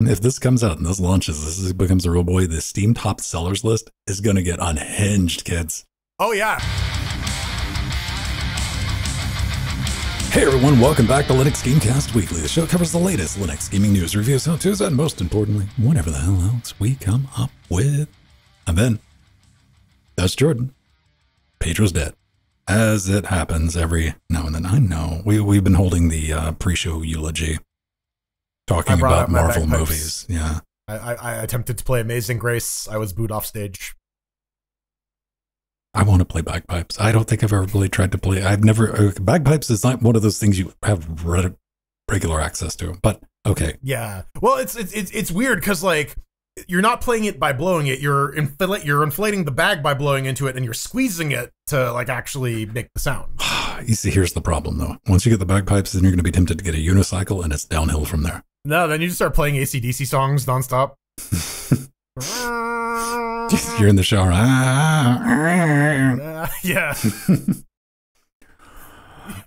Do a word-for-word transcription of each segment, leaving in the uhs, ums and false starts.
If this comes out and this launches, this is, becomes a real boy, the Steam top sellers list is going to get unhinged, kids. Oh, yeah. Hey, everyone. Welcome back to Linux Gamecast Weekly. The show covers the latest Linux gaming news, reviews, how-tos, and most importantly, whatever the hell else we come up with. I'm Ben. That's Jordan. Pedro's dead. As it happens every now and then. I know. We, we've been holding the uh, pre-show eulogy. Talking about Marvel movies, yeah. I, I, I attempted to play Amazing Grace. I was booed off stage. I want to play bagpipes. I don't think I've ever really tried to play. I've never. Bagpipes is not one of those things you have regular access to. But okay. Yeah. Well, it's it's it's, it's weird because like you're not playing it by blowing it. You're infl you're inflating the bag by blowing into it, and you're squeezing it to like actually make the sound. You see, here's the problem though. Once you get the bagpipes, then you're going to be tempted to get a unicycle, and it's downhill from there. No, then you just start playing A C D C songs nonstop. You're in the shower. Uh, yeah.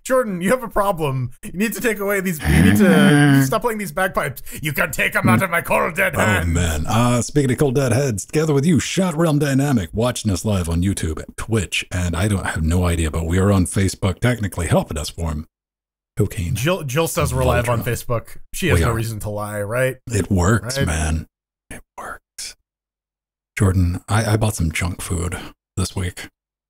Jordan, you have a problem. You need to take away these. You need to stop playing these bagpipes. You can take them out of my cold dead hands. Oh man! Uh, speaking of cold dead heads, together with you, Shot Realm Dynamic, watching us live on YouTube, Twitch, and I don't have no idea, but we are on Facebook. Technically, helping us form. Cocaine. Jill, Jill says we're live on Facebook. She has no reason to lie, right? It works, right? Man. It works. Jordan, I, I bought some junk food this week.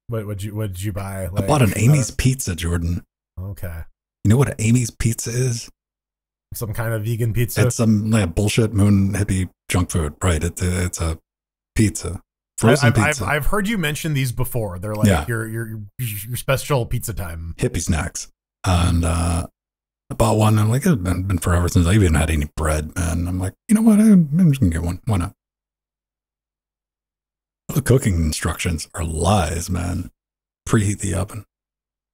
What would you? What did you buy? Like, I bought an Amy's uh, pizza, Jordan. Okay. You know what an Amy's pizza is? Some kind of vegan pizza. It's some like, bullshit moon hippie junk food, right? It's a, it's a pizza. Frozen I've, pizza. I've, I've heard you mention these before. They're like yeah. your your your special pizza time. Hippie snacks. And uh, I bought one, and I'm like, it's been, been forever since I even had any bread, man. I'm like, you know what? I'm, I'm just going to get one. Why not? The cooking instructions are lies, man. Preheat the oven.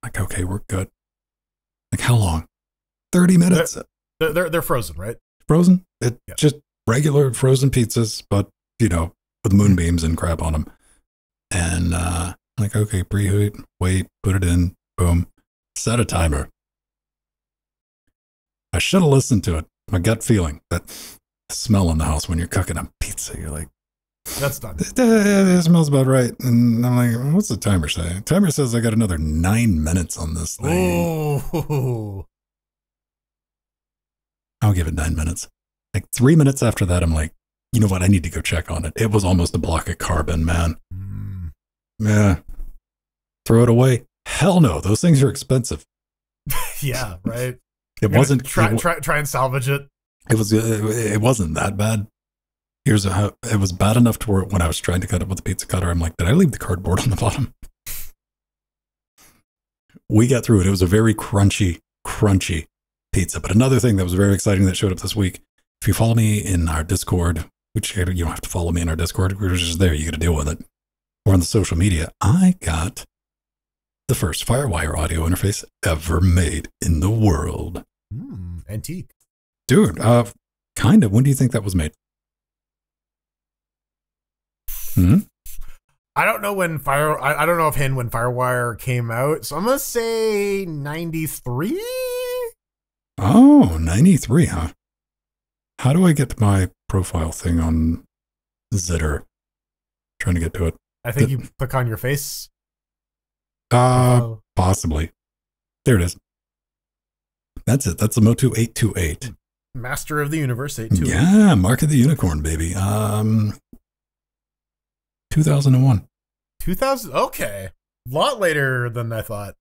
Like, okay, we're good. Like, how long? thirty minutes. They're, they're, they're frozen, right? Frozen? It's yeah. just regular frozen pizzas, but, you know, with moonbeams and crap on them. And, uh, like, okay, preheat, wait, put it in, boom. Set a timer. I should have listened to it. My gut feeling, that smell in the house when you're cooking a pizza, you're like, that's done. It, it smells about right. And I'm like, what's the timer say? The timer says I got another nine minutes on this thing. Oh. I'll give it nine minutes. Like three minutes after that, I'm like, you know what? I need to go check on it. It was almost a block of carbon, man. Mm. Yeah. Throw it away. Hell no, those things are expensive. Yeah, right. It wasn't try, it, try try and salvage it. It was it, it wasn't that bad. Here's how it was bad enough to where when I was trying to cut it with the pizza cutter, I'm like, did I leave the cardboard on the bottom? We got through it. It was a very crunchy, crunchy pizza. But another thing that was very exciting that showed up this week. If you follow me in our Discord, which you don't have to follow me in our Discord, we're just there. You got to deal with it. Or on the social media, I got the first FireWire audio interface ever made in the world. Mm, antique. Dude, uh, kind of. When do you think that was made? Hmm? I don't know when Fire... I, I don't know if and when FireWire came out, so I'm going to say ninety-three? Oh, ninety-three, huh? How do I get my profile thing on Zitter? Trying to get to it. I think the, you click on your face. Uh, oh. Possibly. There it is. That's it. That's the Motu eight two eight. Master of the Universe eight two eight. Yeah, Mark of the Unicorn, baby. Um, two thousand one. two thousand? Okay. A lot later than I thought.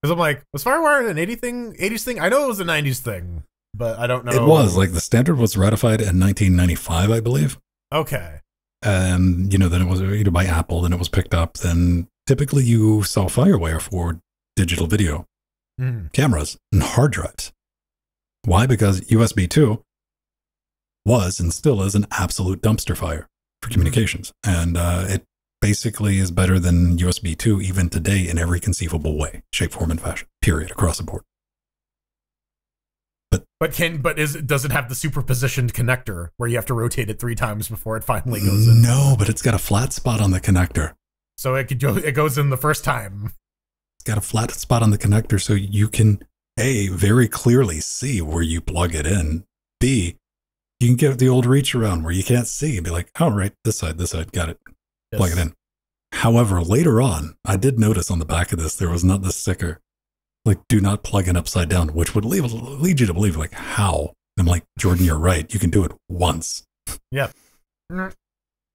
Because I'm like, was FireWire an eighties thing? I know it was a nineties thing, but I don't know. It was. Like, the standard was ratified in nineteen ninety-five, I believe. Okay. And, you know, then it was either by Apple, then it was picked up, then... Typically, you sell FireWire for digital video, mm. cameras, and hard drives. Why? Because U S B two was and still is an absolute dumpster fire for communications. Mm. And uh, it basically is better than U S B two even today in every conceivable way, shape, form, and fashion, period, across the board. But, but, can, but is, does it have the superpositioned connector where you have to rotate it three times before it finally goes in? No, but it's got a flat spot on the connector. So it could go, it goes in the first time. It's got a flat spot on the connector, so you can A, very clearly see where you plug it in. B, you can get the old reach around where you can't see and be like, oh, right, this side, this side, got it. Yes. Plug it in. However, later on, I did notice on the back of this, there was not the sticker, like, do not plug in upside down, which would leave, lead you to believe, like, how? I'm like, Jordan, you're right. You can do it once. Yeah.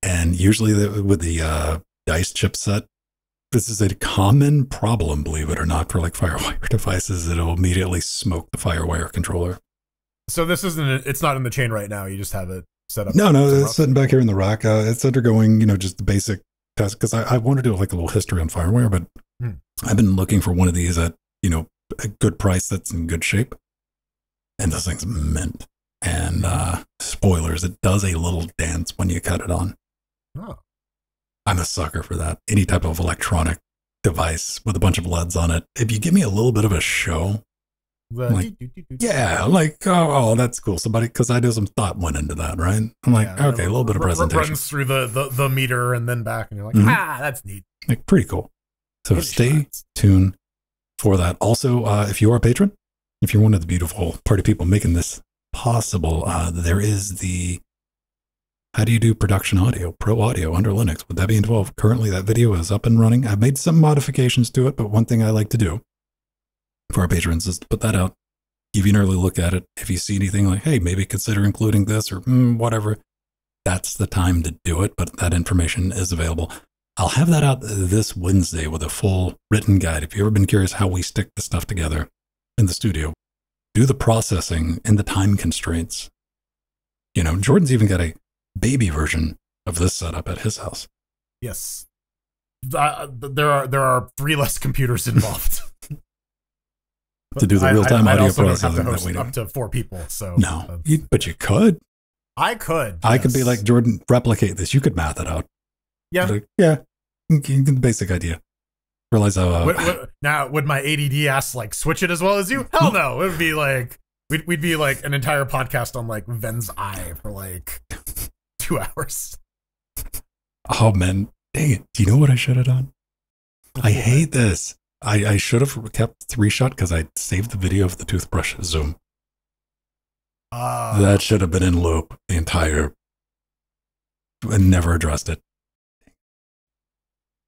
And usually the, with the uh, DICE chipset, this is a common problem, believe it or not, for like FireWire devices. It'll immediately smoke the FireWire controller. So this isn't, it's not in the chain right now. You just have it set up. No, no, it's sitting back here in the rack. Uh, it's undergoing, you know, just the basic test, because I, I want to do like a little history on FireWire, but hmm. I've been looking for one of these at, you know, a good price that's in good shape. And this thing's mint. And uh, spoilers, it does a little dance when you cut it on. Oh. I'm a sucker for that. Any type of electronic device with a bunch of L E Ds on it. If you give me a little bit of a show, like, yeah, like, oh, oh, that's cool. Somebody, because I do some thought went into that, right? I'm like, yeah, okay, a little bit of presentation. It runs through the, the, the meter and then back, and you're like, mm-hmm. ah, that's neat. Like, pretty cool. So good stay shots. tuned for that. Also, uh, if you are a patron, if you're one of the beautiful party people making this possible, uh, there is the How do you do production audio, pro audio under Linux with Debian twelve. Currently that video is up and running. I've made some modifications to it, but one thing I like to do for our patrons is to put that out, give you an early look at it. If you see anything like, hey, maybe consider including this or mm, whatever, that's the time to do it. But that information is available. I'll have that out this Wednesday with a full written guide. If you've ever been curious how we stick the stuff together in the studio, do the processing and the time constraints. You know, Jordan's even got a baby version of this setup at his house. Yes, uh, there are there are three less computers involved to do the real time audio processing. Have to host that we up to four people. So no, uh, you, but you could. I could. I yes. could be like Jordan. Replicate this. You could math it out. Yeah, like, yeah. The basic idea. Realize how uh, would, would, now would my A D D ass like switch it as well as you? Hell no. It would be like we'd we'd be like an entire podcast on like Ven's eye for like. Hours. Oh man, dang it. Do you know what I should have done? I hate this. I, I should have kept three shot because I saved the video of the toothbrush zoom. Uh, that should have been in loop the entire and never addressed it.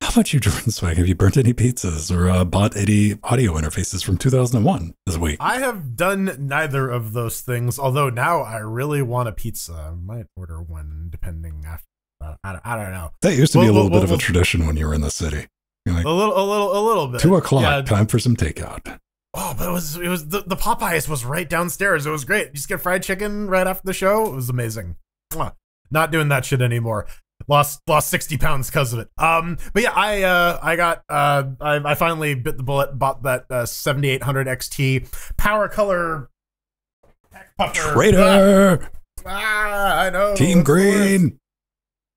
How about you, Jordan Swag? Have you burnt any pizzas or uh, bought any audio interfaces from two thousand one this week? I have done neither of those things, although now I really want a pizza. I might order one depending after uh, I, don't, I don't know. That used to well, be a little well, bit well, of a well, tradition when you were in the city. Like, a little, a little, a little bit. Two o'clock, yeah. Time for some takeout. Oh, but it was, it was the, the Popeyes was right downstairs. It was great. You just get fried chicken right after the show. It was amazing. Not doing that shit anymore. Lost lost sixty pounds because of it. Um, but yeah, I uh, I got uh, I, I finally bit the bullet, bought that uh, seventy-eight hundred X T power color. Traitor. Ah, ah, I know. Team Green.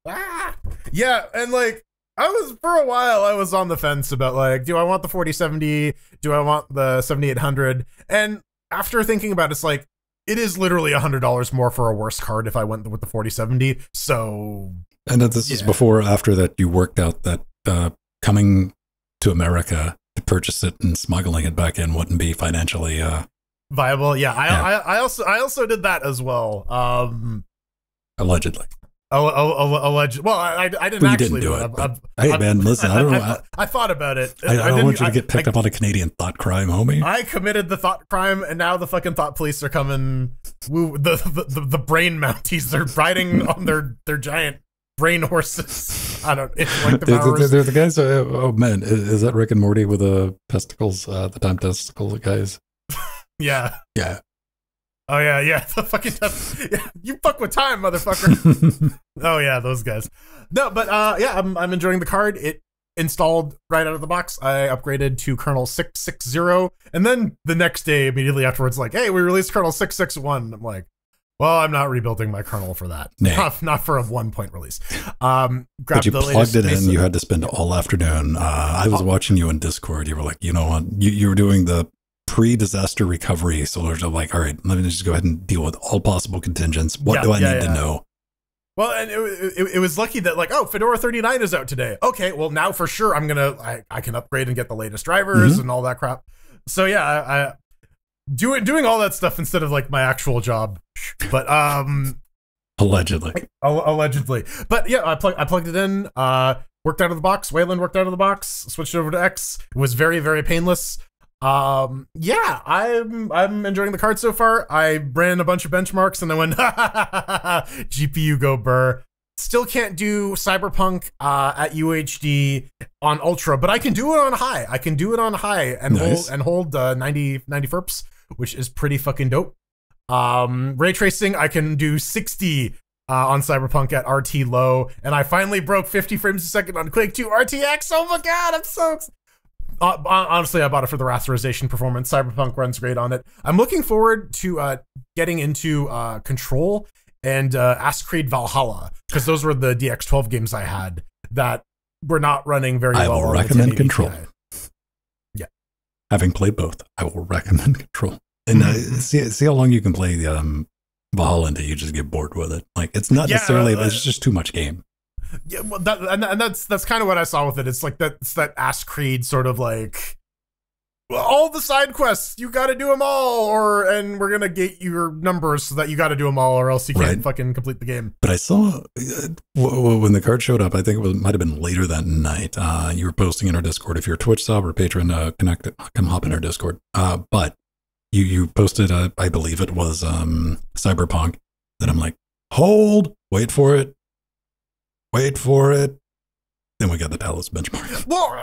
Ah, yeah, and like I was for a while, I was on the fence about like, do I want the forty seventy? Do I want the seventy-eight hundred? And after thinking about it, it's like it is literally a hundred dollars more for a worse card if I went with the forty seventy. So. And that this yeah. is before or after that you worked out that uh, coming to America to purchase it and smuggling it back in wouldn't be financially uh, viable. Yeah, I, yeah. I, I also I also did that as well. Um, allegedly. Oh, alleged. Well, I, I didn't well, actually didn't do it. I, I, hey, I, man, listen. I, I don't know. I, I, I thought about it. I, I, I, I don't want you to get picked I, up on a Canadian thought crime, homie. I committed the thought crime, and now the fucking thought police are coming. Woo, the, the the the brain Mounties are riding on their their giant. Brain horses. I don't. It's like the powers. They're the guys. Uh, oh man, is, is that Rick and Morty with the uh, testicles? Uh, the time testicles guys. Yeah. Yeah. Oh yeah, yeah. The fucking yeah. You fuck with time, motherfucker. Oh yeah, those guys. No, but uh, yeah, I'm I'm enjoying the card. It installed right out of the box. I upgraded to kernel six six zero, and then the next day, immediately afterwards, like, hey, we released kernel six six one. I'm like. Well, I'm not rebuilding my kernel for that. Nah. Not, not for a one-point release. Um, but you the plugged it in. Mesa. You had to spend all afternoon. Uh, I was oh. watching you in Discord. You were like, you know what? You, you were doing the pre-disaster recovery. So I'm like, all right, let me just go ahead and deal with all possible contingents. What yeah, do I yeah, need yeah. to know? Well, and it, it, it was lucky that like, oh, Fedora thirty-nine is out today. Okay, well, now for sure I'm going to, I, I can upgrade and get the latest drivers mm-hmm. and all that crap. So yeah, I... I Doing doing all that stuff instead of like my actual job, but um, Allegedly. Allegedly. But yeah, I, plug I plugged it in, uh, worked out of the box. Wayland worked out of the box, switched over to X. It was very, very painless. Um, yeah, I'm, I'm enjoying the card so far. I ran a bunch of benchmarks and I went, ha, ha, ha, ha, ha, G P U go burr. Still can't do Cyberpunk uh, at U H D on Ultra, but I can do it on high. I can do it on high and nice. hold, and hold uh, ninety, ninety F E R Ps, which is pretty fucking dope. Um, ray tracing, I can do sixty uh, on Cyberpunk at R T low, and I finally broke fifty frames a second on Quake two R T X. Oh my god, I'm so excited. Uh, honestly, I bought it for the rasterization performance. Cyberpunk runs great on it. I'm looking forward to uh, getting into uh, Control and uh, Assassin's Creed Valhalla, because those were the D X twelve games I had that were not running very well. I will recommend Control. Yeah. Having played both, I will recommend Control. And uh, see, see how long you can play the um, Valhalla until you just get bored with it. Like, it's not yeah, necessarily, uh, it's just too much game. Yeah, well, that, and, and that's that's kind of what I saw with it. It's like that, it's that Ass Creed sort of like, well, all the side quests, you got to do them all, or and we're gonna get your numbers so that you got to do them all, or else you can't right. fucking complete the game. But I saw uh, when the card showed up, I think it was, might have been later that night. Uh, you were posting in our Discord. If you're a Twitch sub or patron, uh, connect, come hop in our Discord. Uh, but you you posted, uh, I believe it was um, Cyberpunk. Then I'm like, hold, wait for it. Wait for it. Then we got the Talos benchmark. Well,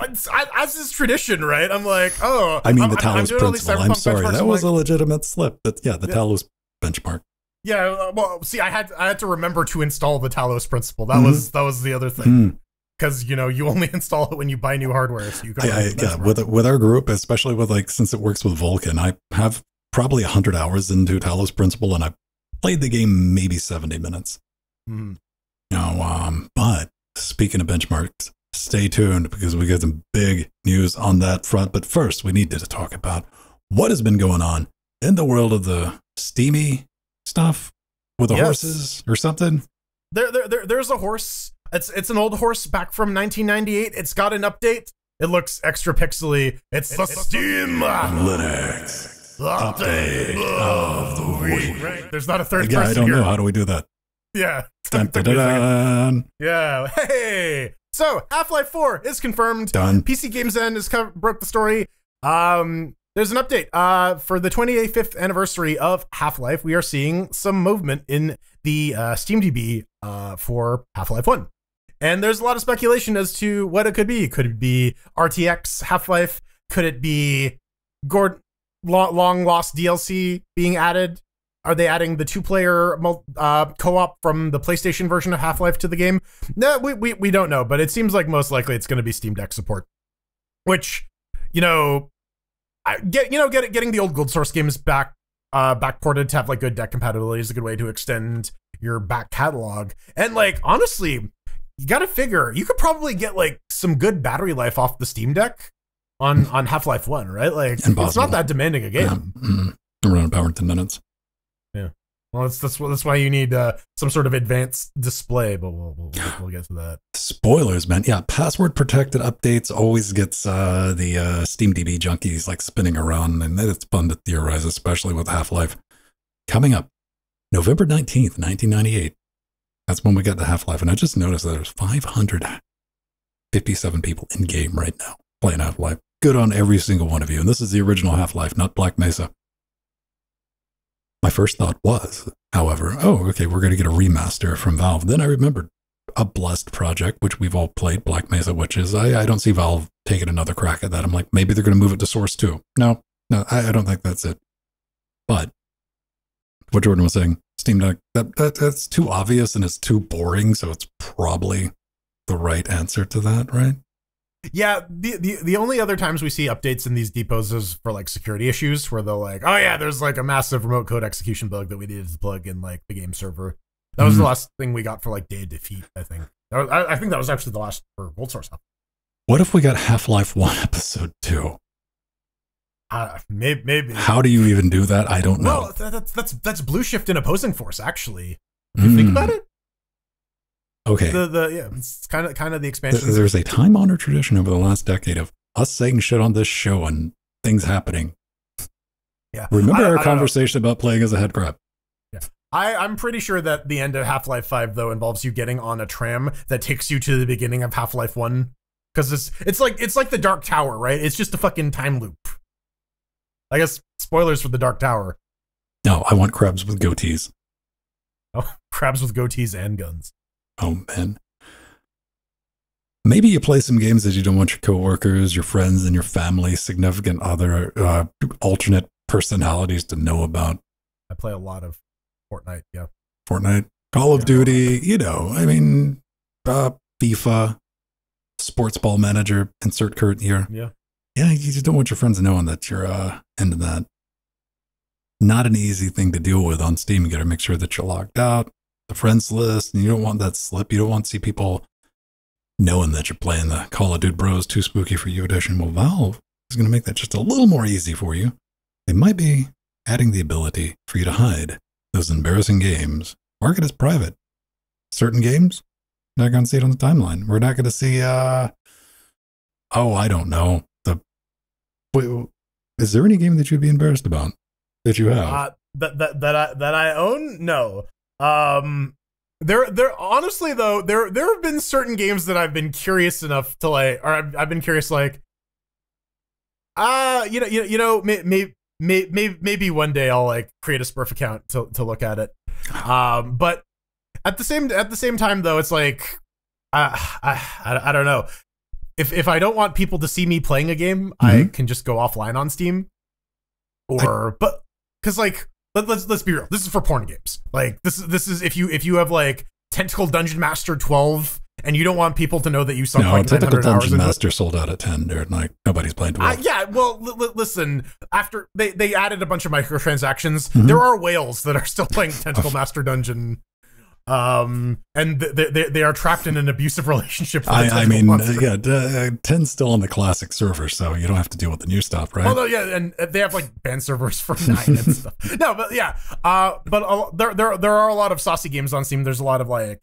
as is tradition, right? I'm like, oh. I mean, the Talos I'm, I'm principle. I'm sorry, that I'm was like, a legitimate slip. That, yeah, the yeah. Talos benchmark. Yeah. Well, see, I had I had to remember to install the Talos principle. That mm-hmm. was that was the other thing, because mm. you know you only install it when you buy new hardware. So you can. I, I, yeah, with with our group, especially with like since it works with Vulkan, I have probably a hundred hours into Talos principle, and I played the game maybe seventy minutes. Mm. No, um, but speaking of benchmarks, stay tuned because we got some big news on that front. But first, we needed to talk about what has been going on in the world of the steamy stuff with the yes. horses or something. There, there, there, there's a horse. It's it's an old horse back from nineteen ninety-eight. It's got an update. It looks extra pixely. It's it, the it's Steam Linux update, update of the week. week. Right. There's not a third Again, person I don't here. know. How do we do that? Yeah. Dun, dun, dun, dun. Yeah. Hey. So Half-Life four is confirmed. Done. P C Games End is broke the story. Um, there's an update. Uh, for the twenty-fifth anniversary of Half-Life, we are seeing some movement in the uh, Steam D B uh, for Half-Life one, and there's a lot of speculation as to what it could be. Could it be R T X Half-Life? Could it be Gord long lost D L C being added? Are they adding the two-player uh, co-op from the PlayStation version of Half-Life to the game? No, we, we, we don't know, but it seems like most likely it's going to be Steam Deck support. Which, you know, I get you know get getting the old Gold Source games back uh, backported to have like good deck compatibility is a good way to extend your back catalog. And like honestly, you got to figure you could probably get like some good battery life off the Steam Deck on on Half-Life one, right? Like Impossible. It's not that demanding a game. Yeah. Around power in ten minutes. Yeah, well, that's that's that's why you need uh, some sort of advanced display, but we'll, we'll we'll get to that. Spoilers, man. Yeah, password protected updates always gets uh, the uh, Steam D B junkies like spinning around, and it's fun to theorize, especially with Half-Life. Coming up, November nineteenth, nineteen ninety-eight. That's when we got to Half-Life, and I just noticed that there's five hundred fifty-seven people in game right now playing Half-Life. Good on every single one of you, and this is the original Half-Life, not Black Mesa. My first thought was, however, oh, okay, we're going to get a remaster from Valve. Then I remembered a blessed project, which we've all played, Black Mesa, which is, I, I don't see Valve taking another crack at that. I'm like, maybe they're going to move it to Source too. No, no, I, I don't think that's it. But what Jordan was saying, Steam Deck, that, that, that's too obvious and it's too boring. So it's probably the right answer to that, right? Yeah, the, the the only other times we see updates in these depots is for like security issues where they're like, oh yeah, there's like a massive remote code execution bug that we needed to plug in like the game server. That was mm. the last thing we got for like Day of Defeat, I think. I, I think that was actually the last for Gold Source. What if we got Half-Life one Episode two? Uh, maybe, maybe. How do you even do that? I don't know. Well, that, that's, that's, that's Blue Shift in Opposing Force, actually. If you mm. think about it. Okay. The, the, yeah, it's kind of kind of the expansion. There's a time-honored tradition over the last decade of us saying shit on this show and things happening. Yeah. Remember I, our I conversation about playing as a headcrab. Yeah. I, I'm pretty sure that the end of Half-Life five, though, involves you getting on a tram that takes you to the beginning of Half-Life one. Because it's it's like it's like the Dark Tower, right? It's just a fucking time loop. I guess spoilers for the Dark Tower. No, I want crabs with goatees. Oh, crabs with goatees and guns. Oh, man. Maybe you play some games that you don't want your coworkers, your friends, and your family, significant other, uh, alternate personalities to know about. I play a lot of Fortnite, yeah. Fortnite, Call of yeah. Duty, you know, I mean, uh, FIFA, Sports Ball Manager, insert current here. Yeah. Yeah, you just don't want your friends knowing that you're uh, into that. Not an easy thing to deal with on Steam. You got to make sure that you're locked out, the friends list, and you don't want that slip. You don't want to see people knowing that you're playing the Call of Duty Bros Too Spooky for You edition. Well, Valve is going to make that just a little more easy for you. They might be adding the ability for you to hide those embarrassing games. Mark it as private. Certain games, not going to see it on the timeline. We're not going to see, uh, oh, I don't know. The, wait, is there any game that you'd be embarrassed about that you have? Uh, that, that, that, I, that I own? No. Um... There, there. Honestly, though, there, there have been certain games that I've been curious enough to like, or I've, I've been curious, like, ah, uh, you know, you, you know, maybe, maybe, may, maybe one day I'll like create a Smurf account to to look at it. Um, but at the same, at the same time, though, it's like, I, I, I, I don't know. If if I don't want people to see me playing a game, mm-hmm. I can just go offline on Steam, or I but because like. Let, let's let's be real. This is for porn games. Like this is this is if you if you have like Tentacle Dungeon Master twelve and you don't want people to know that you sunk no, like Tentacle Dungeon Master sold out at ten. Dude, like nobody's playing twelve. Uh, yeah, well, listen. After they they added a bunch of microtransactions, mm-hmm. there are whales that are still playing Tentacle Master Dungeon, um, and they they, they are trapped in an abusive relationship. With I, I mean, uh, yeah, uh, ten's still on the classic server, so you don't have to deal with the new stuff, right? Although, yeah, and they have like ban servers for nine and stuff. No, but yeah, uh, but uh, there there there are a lot of saucy games on Steam. There's a lot of like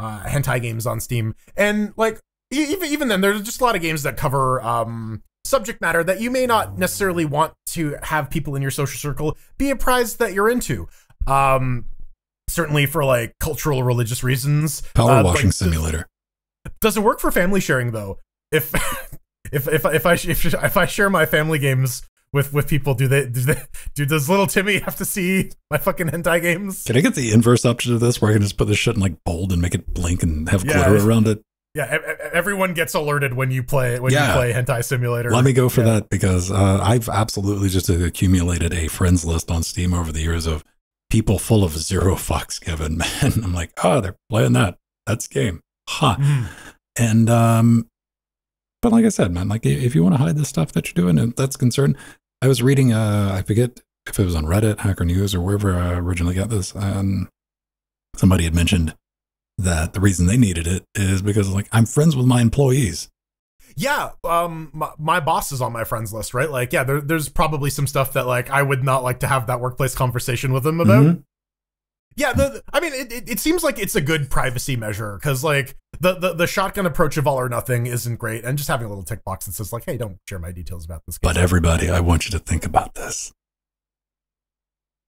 uh, hentai games on Steam, and like even even then, there's just a lot of games that cover um subject matter that you may not necessarily want to have people in your social circle be apprised that you're into. Um. Certainly for like cultural, religious reasons. Power uh, washing like, simulator doesn't work for family sharing though. If if if if I if, if I share my family games with with people, do they do they do does little Timmy have to see my fucking hentai games? Can I get the inverse option of this, where I can just put this shit in like bold and make it blink and have yeah, glitter around it? Yeah, everyone gets alerted when you play when yeah. you play hentai simulator. Let me go for yeah. that because uh, I've absolutely just accumulated a friends list on Steam over the years of people full of zero fucks given, man. I'm like, oh, they're playing that. That's game. Huh. Mm. And, um, but like I said, man, like if you want to hide the stuff that you're doing and that's concerned, I was reading, uh, I forget if it was on Reddit, Hacker News, or wherever I originally got this. Um, somebody had mentioned that the reason they needed it is because like, I'm friends with my employees. Yeah, um, my, my boss is on my friends list, right? Like, yeah, there, there's probably some stuff that like I would not like to have that workplace conversation with them about. Mm-hmm. Yeah, the, the, I mean, it, it, it seems like it's a good privacy measure because like the, the the shotgun approach of all or nothing isn't great, and just having a little tick box that says like, hey, don't share my details about this. But everybody, I want you to think about this.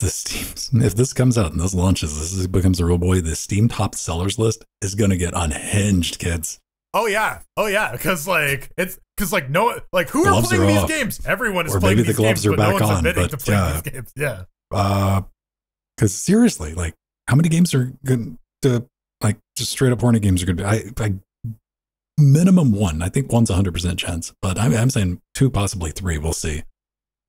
The Steam, if this comes out and this launches, this is, becomes a real boy. The Steam top sellers list is gonna get unhinged, kids. Oh yeah, oh yeah, because like it's because like no, like who gloves are playing are these off. Games? Everyone is or playing maybe these the gloves games, are back no on, but to play yeah, these games. Yeah. Uh, because seriously, like how many games are good to like just straight up horny games are good? I, I minimum one. I think one's a hundred percent chance, but I'm I'm saying two, possibly three. We'll see.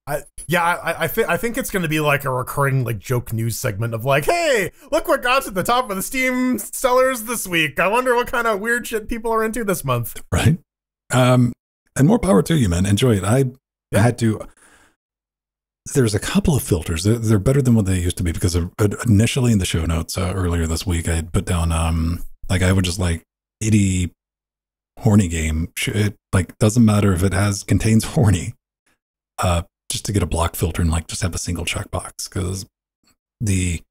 I, yeah, I I think I think it's going to be like a recurring like joke news segment of like, hey, look what got to the top of the Steam sellers this week. I wonder what kind of weird shit people are into this month. Right. Um, and more power to you, man. Enjoy it. I yeah. had to. There's a couple of filters. They're, they're better than what they used to be because of, initially in the show notes uh, earlier this week, I had put down um like I would just like itty horny game. It like doesn't matter if it has contains horny. Uh. Just to get a block filter and like just have a single checkbox because the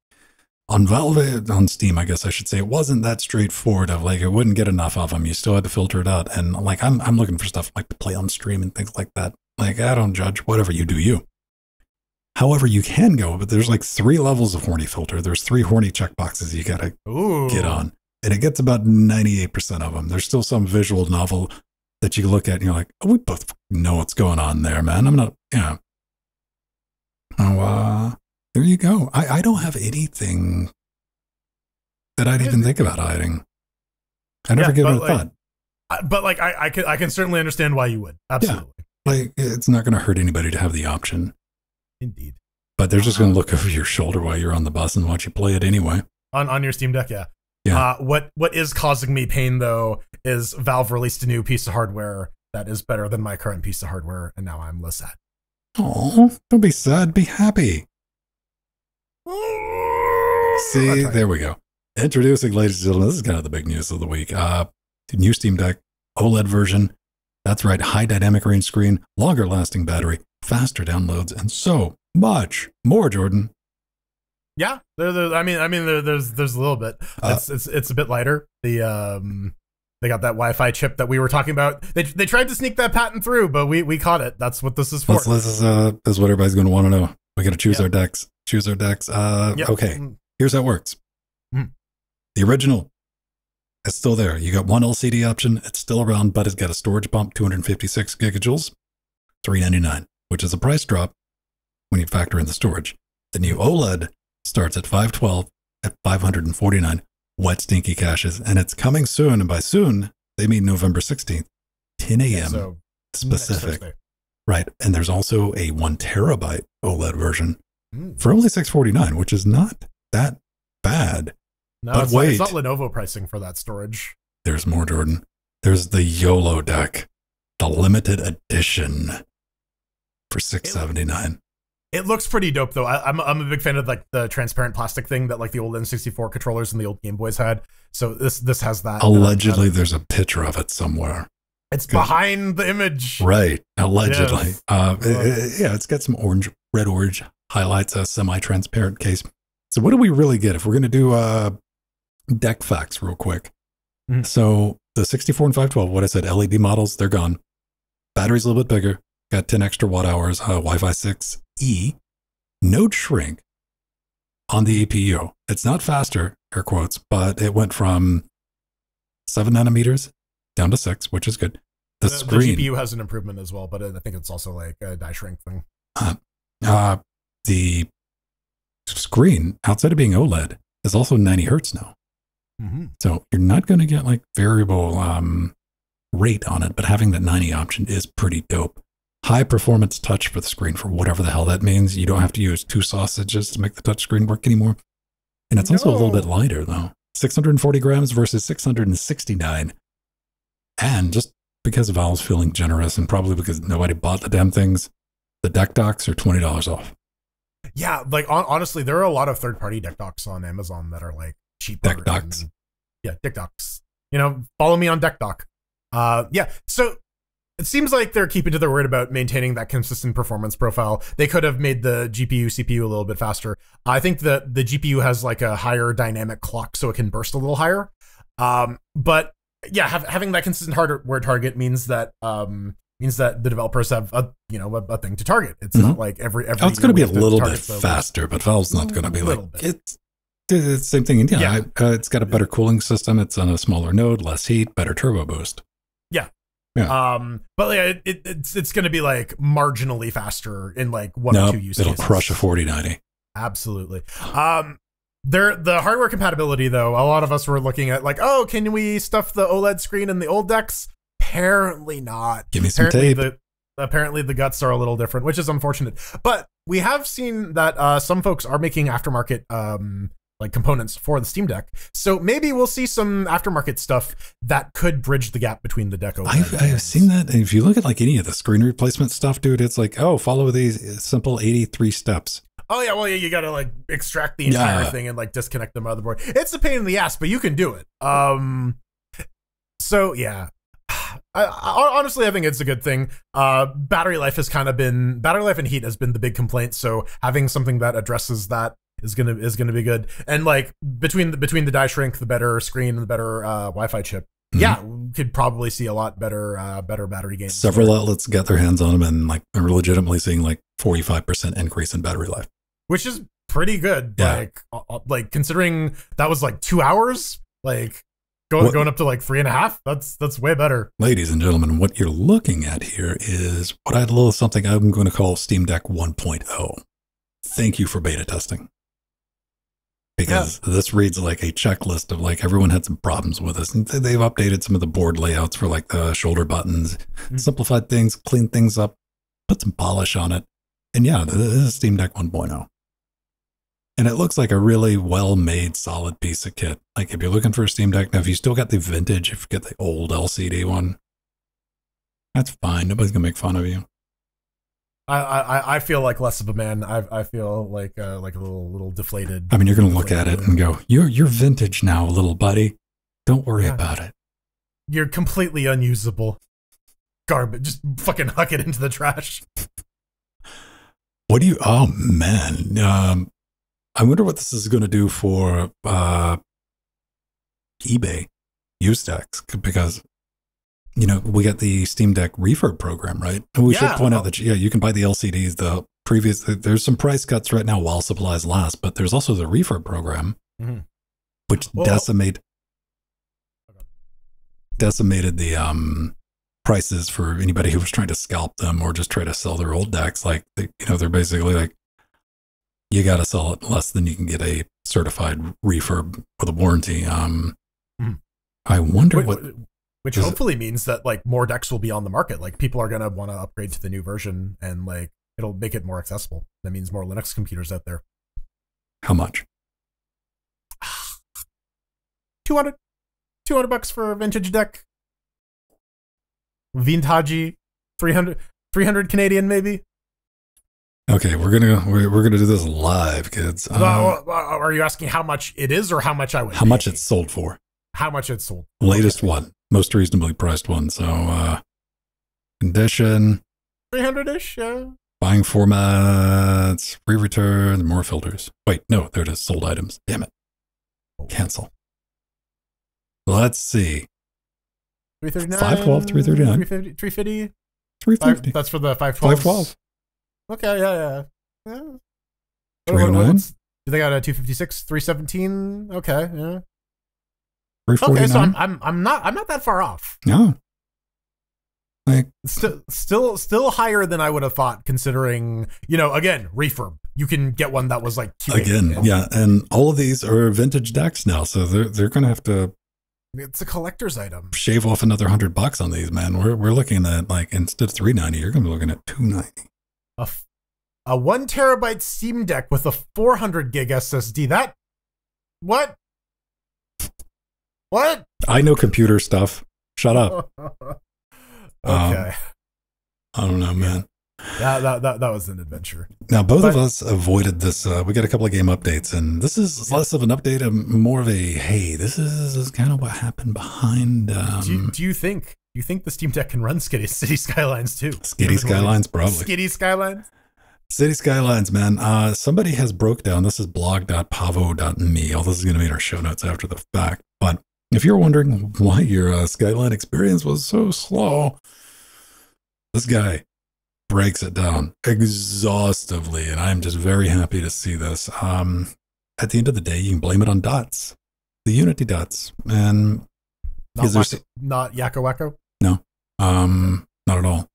on Valve on Steam, I guess I should say it wasn't that straightforward of like, it wouldn't get enough of them. You still had to filter it out. And like, I'm, I'm looking for stuff like to play on stream and things like that. Like I don't judge whatever you do, you, However, you can go, but there's like three levels of horny filter. There's three horny checkboxes you got to get on. And it gets about ninety-eight percent of them. There's still some visual novel that you look at and you're like, oh, we both know what's going on there, man. I'm not, you know. Oh, uh, there you go. I, I don't have anything that I'd even think about hiding. I never yeah, give it a like, thought. I, but like, I, I, can, I can certainly understand why you would. Absolutely. Yeah. Like, it's not going to hurt anybody to have the option. Indeed. But they're just going to look over your shoulder while you're on the bus and watch you play it anyway. On, on your Steam Deck, yeah. Yeah. Uh, what, what is causing me pain, though, is Valve released a new piece of hardware that is better than my current piece of hardware, and now I'm less sad. Oh, don't be sad. Be happy. See, there we go. Introducing, ladies and gentlemen, this is kind of the big news of the week. Uh, new Steam Deck OLED version. That's right. High dynamic range screen, longer lasting battery, faster downloads, and so much more, Jordan. Yeah, there, there, I mean, I mean, there, there's there's a little bit. Uh, it's it's it's a bit lighter. The um, they got that Wi-Fi chip that we were talking about. They they tried to sneak that patent through, but we we caught it. That's what this is for. This, this is uh, this is what everybody's going to want to know. We got to choose yep. our decks. Choose our decks. Uh, yep. Okay, here's how it works. Mm. The original is still there. You got one L C D option. It's still around, but it's got a storage bump, two hundred fifty-six gigajoules, three ninety-nine, which is a price drop when you factor in the storage. The new OLED starts at five twelve at five forty-nine wet stinky caches, and it's coming soon, and by soon they mean November sixteenth, ten a m so specific, right? And there's also a one terabyte OLED version mm. for only six forty-nine, which is not that bad. No, but it's, wait, not, it's not Lenovo pricing for that storage. There's more, Jordan. There's the YOLO deck, the limited edition for six seventy-nine. It looks pretty dope, though. I, I'm I'm a big fan of like the transparent plastic thing that like the old N sixty-four controllers and the old Game Boys had. So this this has that. Allegedly, there's a picture of it somewhere. It's behind the image, right? Allegedly, yes. uh, it, it, yeah. It's got some orange, red, orange highlights. A semi-transparent case. So what do we really get if we're gonna do uh, deck facts real quick? Mm-hmm. So the sixty-four and five twelve, what I said, L E D models, they're gone. Battery's a little bit bigger. Got ten extra watt hours. Uh, Wi-Fi six. E, node shrink on the E P U. It's not faster, air quotes, but it went from seven nanometers down to six, which is good. The, the screen, the G P U has an improvement as well, but I think it's also like a die shrink thing. Uh, uh, the screen, outside of being OLED, is also ninety hertz now. Mm-hmm. So you're not going to get like variable um, rate on it, but having that ninety option is pretty dope. High performance touch for the screen, for whatever the hell that means. You don't have to use two sausages to make the touchscreen work anymore. And it's no. also a little bit lighter, though. six forty grams versus six sixty-nine. And just because Valve's feeling generous, and probably because nobody bought the damn things, the deck docs are twenty dollars off. Yeah, like, on honestly, there are a lot of third-party deck docs on Amazon that are, like, cheaper. Deck docs. And, yeah, deck docs. You know, follow me on deck doc. Uh, yeah, so... It seems like they're keeping to their word about maintaining that consistent performance profile. They could have made the G P U, C P U a little bit faster. I think that the G P U has like a higher dynamic clock, so it can burst a little higher. Um, but yeah, have, having that consistent hardware target means that um, means that the developers have a you know a, a thing to target. It's mm-hmm. not like every every. Oh, it's going to be a little bit faster, but Valve's not going to be like bit. it's the same thing. Yeah, yeah. I, uh, it's got a better cooling system. It's on a smaller node, less heat, better turbo boost. Yeah. Yeah. Um, but yeah, it, it, it's it's going to be like marginally faster in like one nope, or two use it'll cases. It'll crush a forty ninety. Absolutely. Um, there the hardware compatibility though. A lot of us were looking at like, oh, can we stuff the OLED screen in the old decks? Apparently not. Give me some apparently tape. The, apparently the guts are a little different, which is unfortunate. But we have seen that uh, some folks are making aftermarket um. like components for the Steam Deck. So maybe we'll see some aftermarket stuff that could bridge the gap between the deck. I've, I've seen that. If you look at like any of the screen replacement stuff, dude, it's like, oh, follow these simple eighty-three steps. Oh yeah. Well, yeah, you got to like extract the entire yeah. thing and like disconnect the motherboard. It's a pain in the ass, but you can do it. Um, so yeah, I, I honestly, I think it's a good thing. Uh, battery life has kind of been battery life and heat has been the big complaint. So having something that addresses that is gonna is gonna be good. And like between the between the die shrink, the better screen, and the better uh Wi-Fi chip, mm-hmm. yeah, we could probably see a lot better uh better battery games. Several outlets got their hands on them and like are legitimately seeing like forty-five percent increase in battery life, which is pretty good. Yeah. Like, uh, like considering that was like two hours, like going, going up to like three and a half. That's, that's way better. Ladies and gentlemen, what you're looking at here is what I had a little something I'm going to call Steam Deck one point oh. Thank you for beta testing. Because yeah. this reads like a checklist of like, everyone had some problems with this. And they've updated some of the board layouts for like the shoulder buttons, mm-hmm. simplified things, cleaned things up, put some polish on it. And yeah, this is Steam Deck one point oh. And it looks like a really well-made, solid piece of kit. Like if you're looking for a Steam Deck, now if you still got the vintage, if you get the old L C D one, that's fine. Nobody's going to make fun of you. I, I I feel like less of a man. I I feel like uh, like a little little deflated. I mean, you're gonna look at it and go, "You're you're vintage now, little buddy. Don't worry yeah. about it. You're completely unusable, garbage. Just fucking huck it into the trash." What do you? Oh man, um, I wonder what this is gonna do for uh, eBay used decks, because. You know, we got the Steam Deck refurb program, right? And we yeah. should point out that, yeah, you can buy the L C Ds, the previous, there's some price cuts right now while supplies last, but there's also the refurb program, mm-hmm. which Whoa. decimate, decimated the um, prices for anybody who was trying to scalp them or just try to sell their old decks. Like, they, you know, they're basically like, you got to sell it less than you can get a certified refurb with a warranty. Um, mm. I wonder wait, what... Wait, wait. Which hopefully means that like more decks will be on the market. Like people are gonna want to upgrade to the new version, and like it'll make it more accessible. That means more Linux computers out there. How much? two hundred, two hundred bucks for a vintage deck. Vintage, three hundred, three hundred Canadian maybe. Okay, we're gonna we're, we're gonna do this live, kids. Um, well, are you asking how much it is, or how much I would? How pay? much it's sold for? How much it's sold? Latest okay. one. Most reasonably priced one. So, uh, condition. three hundred-ish, yeah. Buying formats, free return, more filters. Wait, no, there it is. Sold items. Damn it. Cancel. Let's see. three thirty-nine. five twelve, three thirty-nine. three fifty. three fifty. Five, that's for the five twelve. five twelve. Okay, yeah, yeah. yeah. three oh nine. They got a two fifty-six, three seventeen. Okay, yeah. Okay, so I'm, I'm I'm not I'm not that far off. No, like still still still higher than I would have thought. Considering, you know, again, refurb, you can get one that was like again, yeah, and all of these are vintage decks now, so they're they're gonna have to. It's a collector's item. Shave off another hundred bucks on these, man. We're we're looking at like instead of three ninety, you're gonna be looking at two ninety. A f a one terabyte Steam Deck with a four hundred gig S S D. That what? What? I know computer stuff. Shut up. Okay. Um, I don't know, man. Yeah, that, that, that was an adventure. Now, both but, of us avoided this. Uh, we got a couple of game updates, and this is less of an update and more of a, hey, this is, this is kind of what happened behind. Um, do, you, do you think do you think the Steam Deck can run City Skylines too? City Skylines, probably. City Skylines? City Skylines, man. Uh, somebody has broke down. This is blog dot pavo dot me. All this is going to be in our show notes after the fact, but if you're wondering why your uh, Skyline experience was so slow, this guy breaks it down exhaustively, and I'm just very happy to see this. Um, at the end of the day, you can blame it on dots, the Unity dots, and not, wacko, so not Yakko Wacko? No, um, not at all.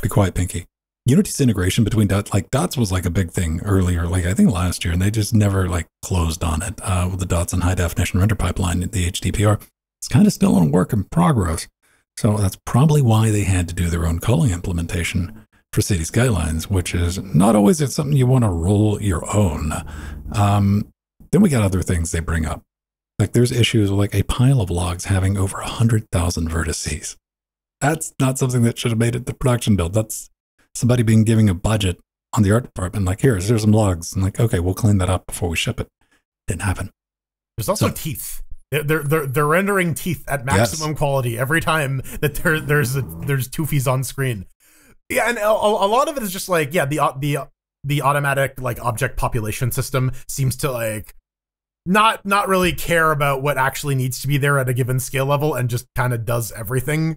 Be quiet, Pinky. Unity's integration between dots, like dots was like a big thing earlier, like I think last year, and they just never like closed on it uh, with the dots and high definition render pipeline, the H D P R. It's kind of still a work in progress. So that's probably why they had to do their own calling implementation for City Skylines, which is not always it's something you want to roll your own. Um, then we got other things they bring up. Like there's issues with like a pile of logs having over one hundred thousand vertices. That's not something that should have made it the production build. That's somebody being giving a budget on the art department, like, here's, here's some logs. And like, okay, we'll clean that up before we ship it. Didn't happen. There's also so, teeth. They're, they're, they're rendering teeth at maximum yes. quality every time that there, there's a, there's twofies on screen. Yeah, and a, a lot of it is just like, yeah, the, the, the automatic like object population system seems to like not, not really care about what actually needs to be there at a given scale level and just kind of does everything.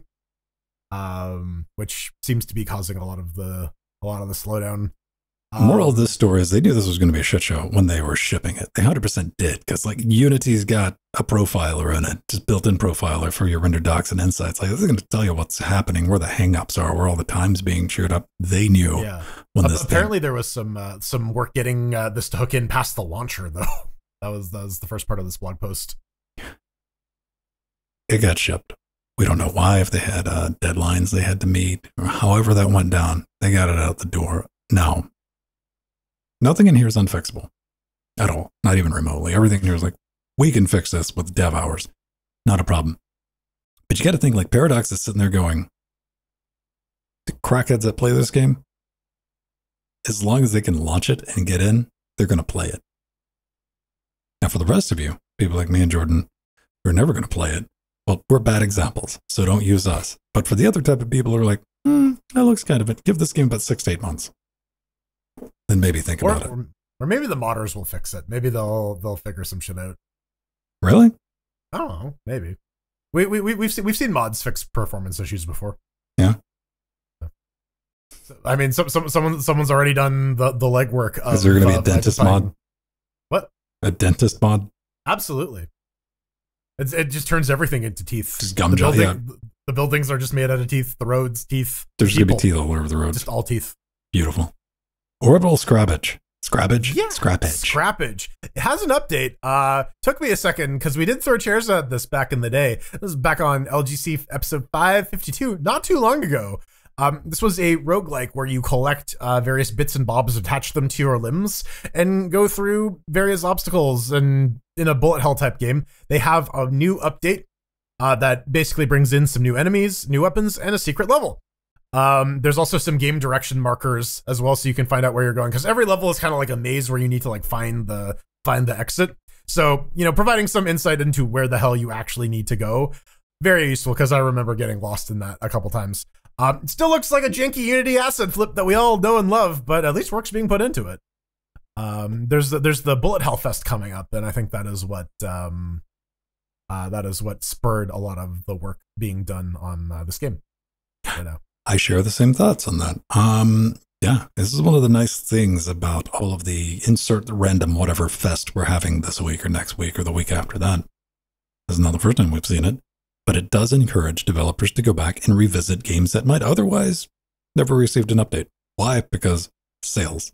Um, which seems to be causing a lot of the a lot of the slowdown. Um, Moral of this story is they knew this was going to be a shit show when they were shipping it. They one hundred percent did, because like Unity's got a profiler in it, just built-in profiler for your render docs and insights. Like, this is going to tell you what's happening, where the hang-ups are, where all the time's being chewed up. They knew. Yeah. When uh, this apparently thing... there was some uh, some work getting uh, this to hook in past the launcher, though. That was that was the first part of this blog post. It got shipped. We don't know why. If they had uh, deadlines they had to meet, or however that went down, they got it out the door. Now, nothing in here is unfixable at all, not even remotely. Everything in here is like, we can fix this with dev hours. Not a problem. But you got to think, like, Paradox is sitting there going, the crackheads that play this game, as long as they can launch it and get in, they're going to play it. Now, for the rest of you, people like me and Jordan, we're never going to play it. Well, we're bad examples, so don't use us. But for the other type of people who are like, hmm, that looks kind of it, give this game about six to eight months. Then maybe think or, about it. Or, or maybe the modders will fix it. Maybe they'll they'll figure some shit out. Really? I don't know. Maybe. We we we we've seen we've seen mods fix performance issues before. Yeah. So, I mean, some some someone someone's already done the the legwork. Is there going to be a dentist mod? What? A dentist mod? Absolutely. It's, it just turns everything into teeth. Just gum the, building, yeah. the buildings are just made out of teeth. The roads, teeth. There's going to be teeth all over the roads. Just all teeth. Beautiful. Orbital Scrabbage. Scrabbage? Yeah. Scrappage. Scrappage. It has an update. Uh, took me a second because we did throw chairs at this back in the day. This was back on L G C episode five fifty-two, not too long ago. Um, this was a roguelike where you collect uh, various bits and bobs, attach them to your limbs, and go through various obstacles. And in a bullet hell type game, they have a new update uh, that basically brings in some new enemies, new weapons, and a secret level. Um, there's also some game direction markers as well, so you can find out where you're going, because every level is kind of like a maze where you need to like find the find the exit. So, you know, providing some insight into where the hell you actually need to go. Very useful, because I remember getting lost in that a couple times. Um, it still looks like a janky Unity asset flip that we all know and love, but at least work's being put into it. Um, there's the, there's the Bullet Hellfest coming up, and I think that is what um, uh, that is what spurred a lot of the work being done on uh, this game. I know. I share the same thoughts on that. Um, yeah, this is one of the nice things about all of the insert the random whatever fest we're having this week or next week or the week after that. This is not the first time we've seen it. But it does encourage developers to go back and revisit games that might otherwise never received an update. Why? Because sales.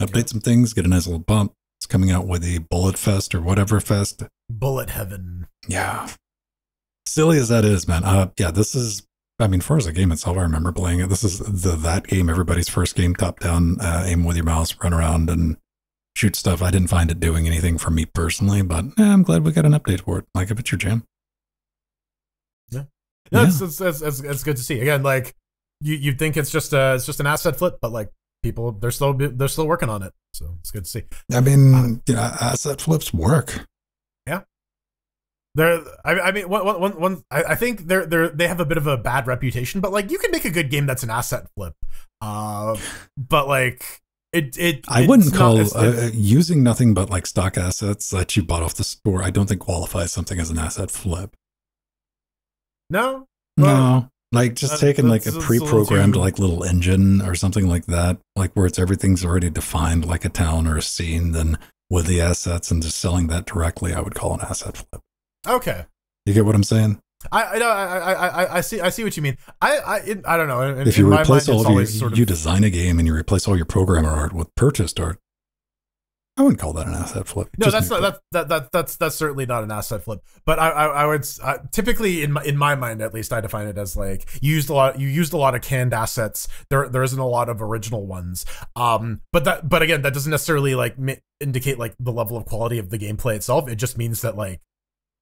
Update some things, get a nice little bump. It's coming out with a Bullet Fest or whatever fest. Bullet Heaven. Yeah. Silly as that is, man. Uh, yeah, this is, I mean, as far as the game itself, I remember playing it. This is the that game, everybody's first game, top down, uh, aim with your mouse, run around and shoot stuff. I didn't find it doing anything for me personally, but eh, I'm glad we got an update for it. Like, if it's your jam. Yeah, no, yeah. It's, it's, it's, it's, it's good to see again. Like you, you'd think it's just a, it's just an asset flip, but like people, they're still, they're still working on it. So it's good to see. I mean, um, you know, asset flips work. Yeah. There, I, I mean, one, one, one, I, I think they're, they're, they have a bit of a bad reputation, but like you can make a good game that's an asset flip. Uh, but like it, it, I wouldn't call not, uh, using nothing but like stock assets that you bought off the store. I don't think qualifies something as an asset flip. No, well, no, like just that, taking like a pre-programmed a little like little engine or something like that, like where it's everything's already defined like a town or a scene, then with the assets and just selling that directly, I would call an asset flip. Okay, you get what I'm saying? I I I I, I see I see what you mean. I I it, I don't know. In, if you replace mind, all of your, sort of... you design a game and you replace all your programmer art with purchased art, I wouldn't call that an asset flip. No, just that's not that's, that that that's that's certainly not an asset flip. But I I, I would I, typically in my in my mind at least I define it as like you used a lot you used a lot of canned assets. There there isn't a lot of original ones. Um, but that but again that doesn't necessarily like indicate like the level of quality of the gameplay itself. It just means that like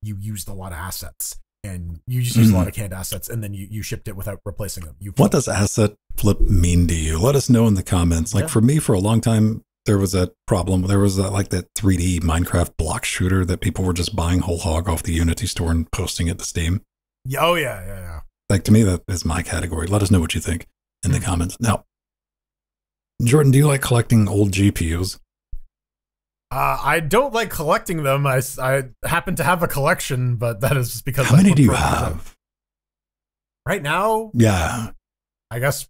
you used a lot of assets and you just used mm-hmm. a lot of canned assets and then you you shipped it without replacing them. You what does asset flip mean to you? Let us know in the comments. Like yeah. for me, for a long time. There was that problem. There was that, like that three D Minecraft block shooter that people were just buying whole hog off the Unity store and posting it to Steam. Oh, yeah, yeah, yeah. Like, to me, that is my category. Let us know what you think in the comments. Now, Jordan, do you like collecting old G P Us? Uh, I don't like collecting them. I, I happen to have a collection, but that is just because... How many do you have? Right now? Yeah. I guess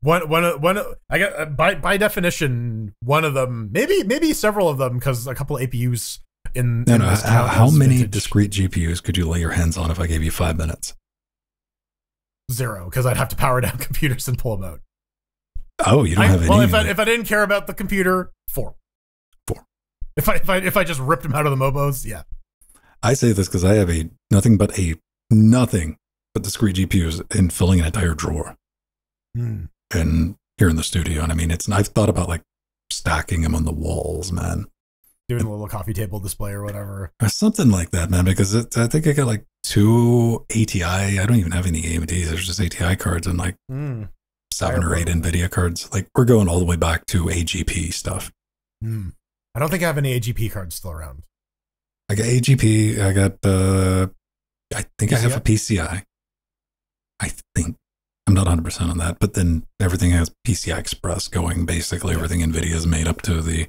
One, one, one. I got by by definition one of them, maybe maybe several of them, because a couple of A P Us in. No, in no, how, how many vintage. discrete G P Us could you lay your hands on if I gave you five minutes? Zero, because I'd have to power down computers and pull them out. Oh, you don't I, have any. Well, if I if I didn't care about the computer, four, four. If I if I if I just ripped them out of the mobos, yeah. I say this because I have a nothing but a nothing but discrete G P Us in filling an entire drawer. Hmm. And here in the studio, and I mean, it's. I've thought about like stacking them on the walls, man. Doing a little coffee table display or whatever, or something like that, man. Because it, I think I got like two A T I. I don't even have any A M Ds. There's just A T I cards and like mm. seven Fire or eight problem. NVIDIA cards. Like we're going all the way back to A G P stuff. Mm. I don't think I have any A G P cards still around. I got A G P. I got. Uh, I think P C I have a P C I. I think. I'm not one hundred percent on that, but then everything has P C I Express going. Basically, yeah. Everything NVIDIA is made up to the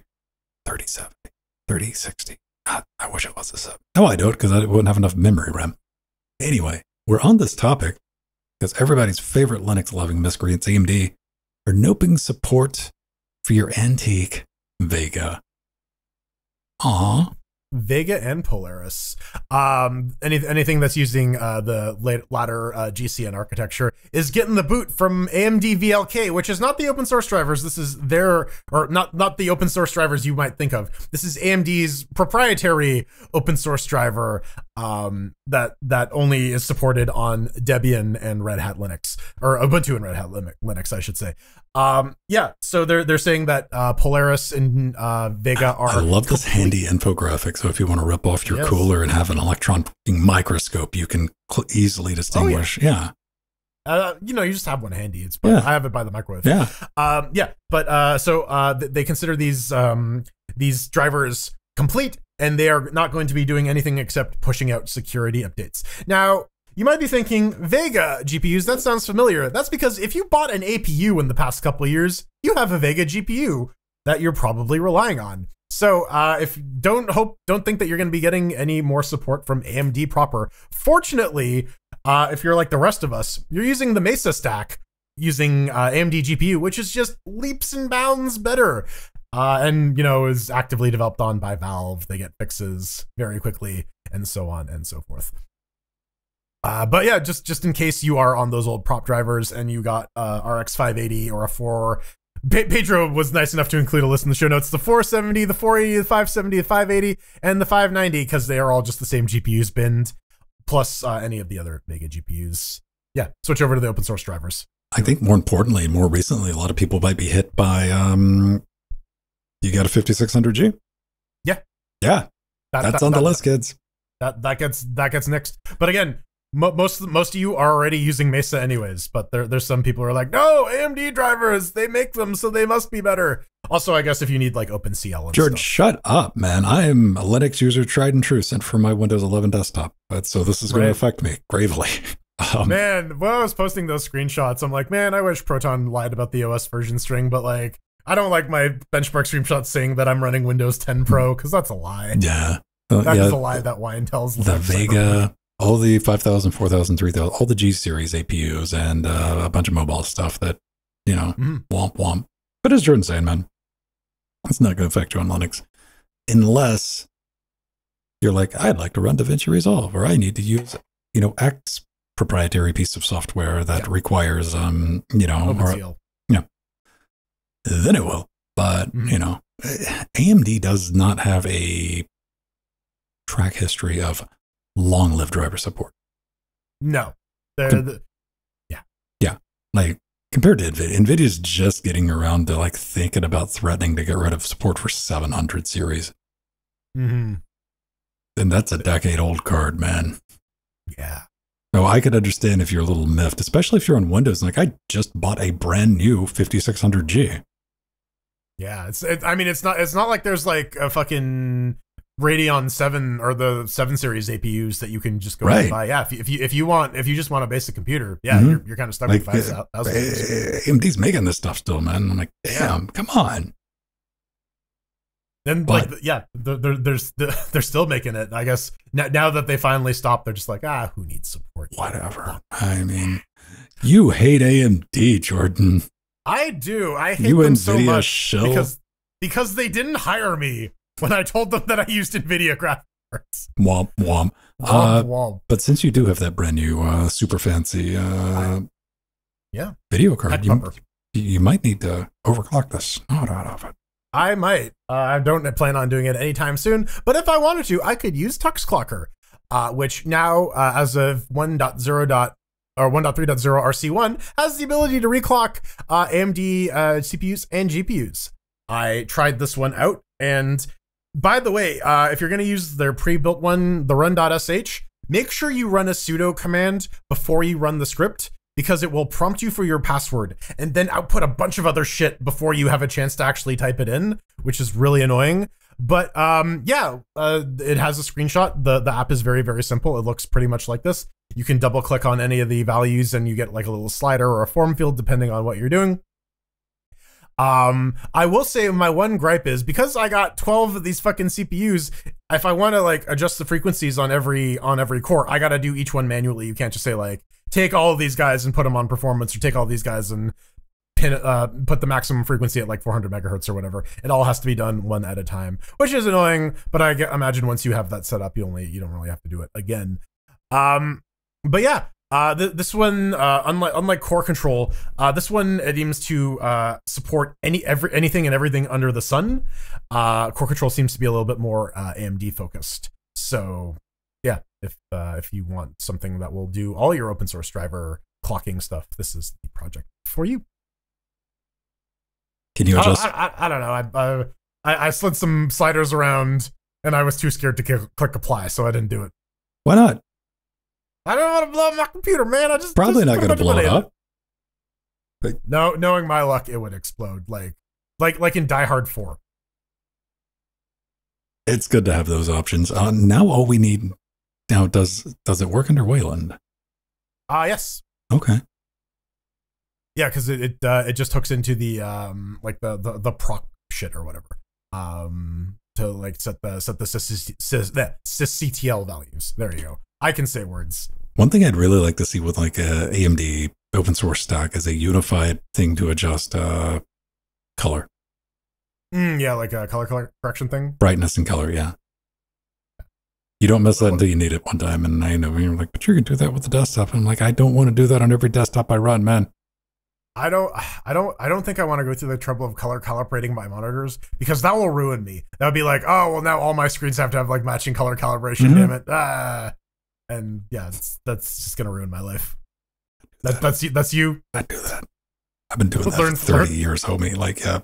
thirty seventy, thirty sixty. God, I wish it was a sub. No, I don't, because I wouldn't have enough memory RAM. Anyway, we're on this topic because everybody's favorite Linux-loving miscreants, A M D, are noping support for your antique Vega. Aww. Vega and Polaris. Um, any, anything that's using uh, the late, latter uh, G C N architecture is getting the boot from A M D V L K, which is not the open source drivers. This is their, or not, not the open source drivers you might think of. This is A M D's proprietary open source driver um, that, that only is supported on Debian and Red Hat Linux, or Ubuntu and Red Hat Linux, I should say. Um, yeah, so they're, they're saying that uh, Polaris and uh, Vega are... I love this handy infographic. So if you want to rip off your yes. cooler and have an electron microscope, you can easily distinguish. Oh, yeah. yeah. Uh, you know, you just have one handy. It's yeah. I have it by the microwave. Yeah. Um, yeah. But uh, so uh, they consider these um, these drivers complete, and they are not going to be doing anything except pushing out security updates. Now, you might be thinking, Vega G P Us, that sounds familiar. That's because if you bought an A P U in the past couple of years, you have a Vega G P U that you're probably relying on. So uh, if don't hope, don't think that you're going to be getting any more support from A M D proper. Fortunately, uh, if you're like the rest of us, you're using the Mesa stack using uh, A M D G P U, which is just leaps and bounds better. Uh, and, you know, is actively developed on by Valve. They get fixes very quickly and so on and so forth. Uh, but yeah, just, just in case you are on those old prop drivers and you got uh, R X five eighty or a four, Pedro was nice enough to include a list in the show notes, the four seventy, the four eighty, the five seventy, the five eighty, and the five ninety, because they are all just the same G P Us binned, plus uh, any of the other Vega G P Us. Yeah, switch over to the open source drivers. I think more importantly, more recently, a lot of people might be hit by, um, you got a fifty-six hundred G? Yeah. Yeah, that, that's that, on that, the list, that, kids. That, that, gets, that gets next. But again, Most most of you are already using Mesa anyways, but there there's some people who are like, no, A M D drivers, they make them, so they must be better. Also, I guess if you need like OpenCL and George, stuff. Shut up, man. I am a Linux user, tried and true, sent from my Windows eleven desktop. But, so this is right. going to affect me gravely. Um, man, when I was posting those screenshots, I'm like, man, I wish Proton lied about the O S version string, but like, I don't like my benchmark screenshots saying that I'm running Windows ten Pro, because that's a lie. Yeah. Uh, that yeah, is a lie that Wine tells. The Vega... all the five thousand, four thousand, three thousand, all the G-series A P Us and uh, a bunch of mobile stuff that, you know, mm. womp womp. But as Jordan's saying, man, it's not going to affect you on Linux. Unless you're like, I'd like to run DaVinci Resolve, or I need to use, you know, X proprietary piece of software that yeah. requires, um, you know, or, yeah, then it will. But, mm. you know, A M D does not have a track history of long-lived driver support. No, they're the, yeah, yeah. Like compared to NVIDIA, NVIDIA's just getting around to like thinking about threatening to get rid of support for seven hundred series. Mm-hmm. And that's a decade-old card, man. Yeah. So I could understand if you're a little miffed, especially if you're on Windows. Like I just bought a brand new fifty-six hundred G. Yeah, it's. It, I mean, it's not. It's not like there's like a fucking Radeon seven or the seven series A P Us that you can just go right. and buy. Yeah, if you, if you if you want if you just want a basic computer, yeah, mm-hmm. you're, you're kind of stuck like, with five uh, thousand. A M D's making this stuff still, man. I'm like, damn, come on. Then like, yeah, they're, they're, there's they're, they're still making it. I guess now, now that they finally stopped, they're just like, ah, who needs support? Whatever. I mean, you hate A M D, Jordan. I do. I hate you them NVIDIA so much shill. because because they didn't hire me when I told them that I used NVIDIA graphics. Womp womp. Womp, uh, womp. But since you do have that brand new uh, super fancy uh, I, yeah video card, you, you might need to overclock the snot out of it. I might. Uh, I don't plan on doing it anytime soon. But if I wanted to, I could use Tux Clocker, uh, which now, uh, as of one point oh. or one point three point oh R C one has the ability to reclock uh, A M D uh, C P Us and G P Us. I tried this one out, and by the way, uh, if you're going to use their pre-built one, the run.sh, make sure you run a sudo command before you run the script, because it will prompt you for your password and then output a bunch of other shit before you have a chance to actually type it in, which is really annoying. But um, yeah, uh, it has a screenshot. The, the app is very, very simple. It looks pretty much like this. You can double click on any of the values and you get like a little slider or a form field, depending on what you're doing. Um, I will say my one gripe is because I got twelve of these fucking C P Us, if I want to like adjust the frequencies on every, on every core, I got to do each one manually. You can't just say like, take all of these guys and put them on performance, or take all of these guys and pin, uh, put the maximum frequency at like four hundred megahertz or whatever. It all has to be done one at a time, which is annoying, but I get, imagine once you have that set up, you only, you don't really have to do it again. Um, But yeah, uh, th this one, uh, unlike unlike Core Control, uh, this one aims to uh, support any every anything and everything under the sun. Uh, Core Control seems to be a little bit more uh, A M D focused. So yeah, if uh, if you want something that will do all your open source driver clocking stuff, this is the project for you. Can you adjust? I, I, I don't know. I, I I slid some sliders around, and I was too scared to click apply, so I didn't do it. Why not? I don't want to blow up my computer, man. I just probably just not going to blow it up. But no, knowing my luck, it would explode. Like, like, like in Die Hard four. It's good to have those options. Uh, now all we need now does does it work under Wayland? Ah, uh, yes. Okay. Yeah, because it it, uh, it just hooks into the um like the the the proc shit or whatever um to like set the set the sysctl values. There you go. I can say words. One thing I'd really like to see with like a A M D open source stack is a unified thing to adjust uh, color. Mm, yeah, like a color, color correction thing. Brightness and color, yeah. You don't miss that until you need it one time. And I know you're like, but you can do that with the desktop. And I'm like, I don't want to do that on every desktop I run, man. I don't, I don't, I don't think I want to go through the trouble of color calibrating my monitors, because that will ruin me. That would be like, oh, well, now all my screens have to have like matching color calibration. Mm-hmm. Damn it. Ah. And yeah, it's, that's just gonna ruin my life. That, that's you. That's you. I do that. I've been doing that learn, for thirty learn, years, homie. Like, yeah,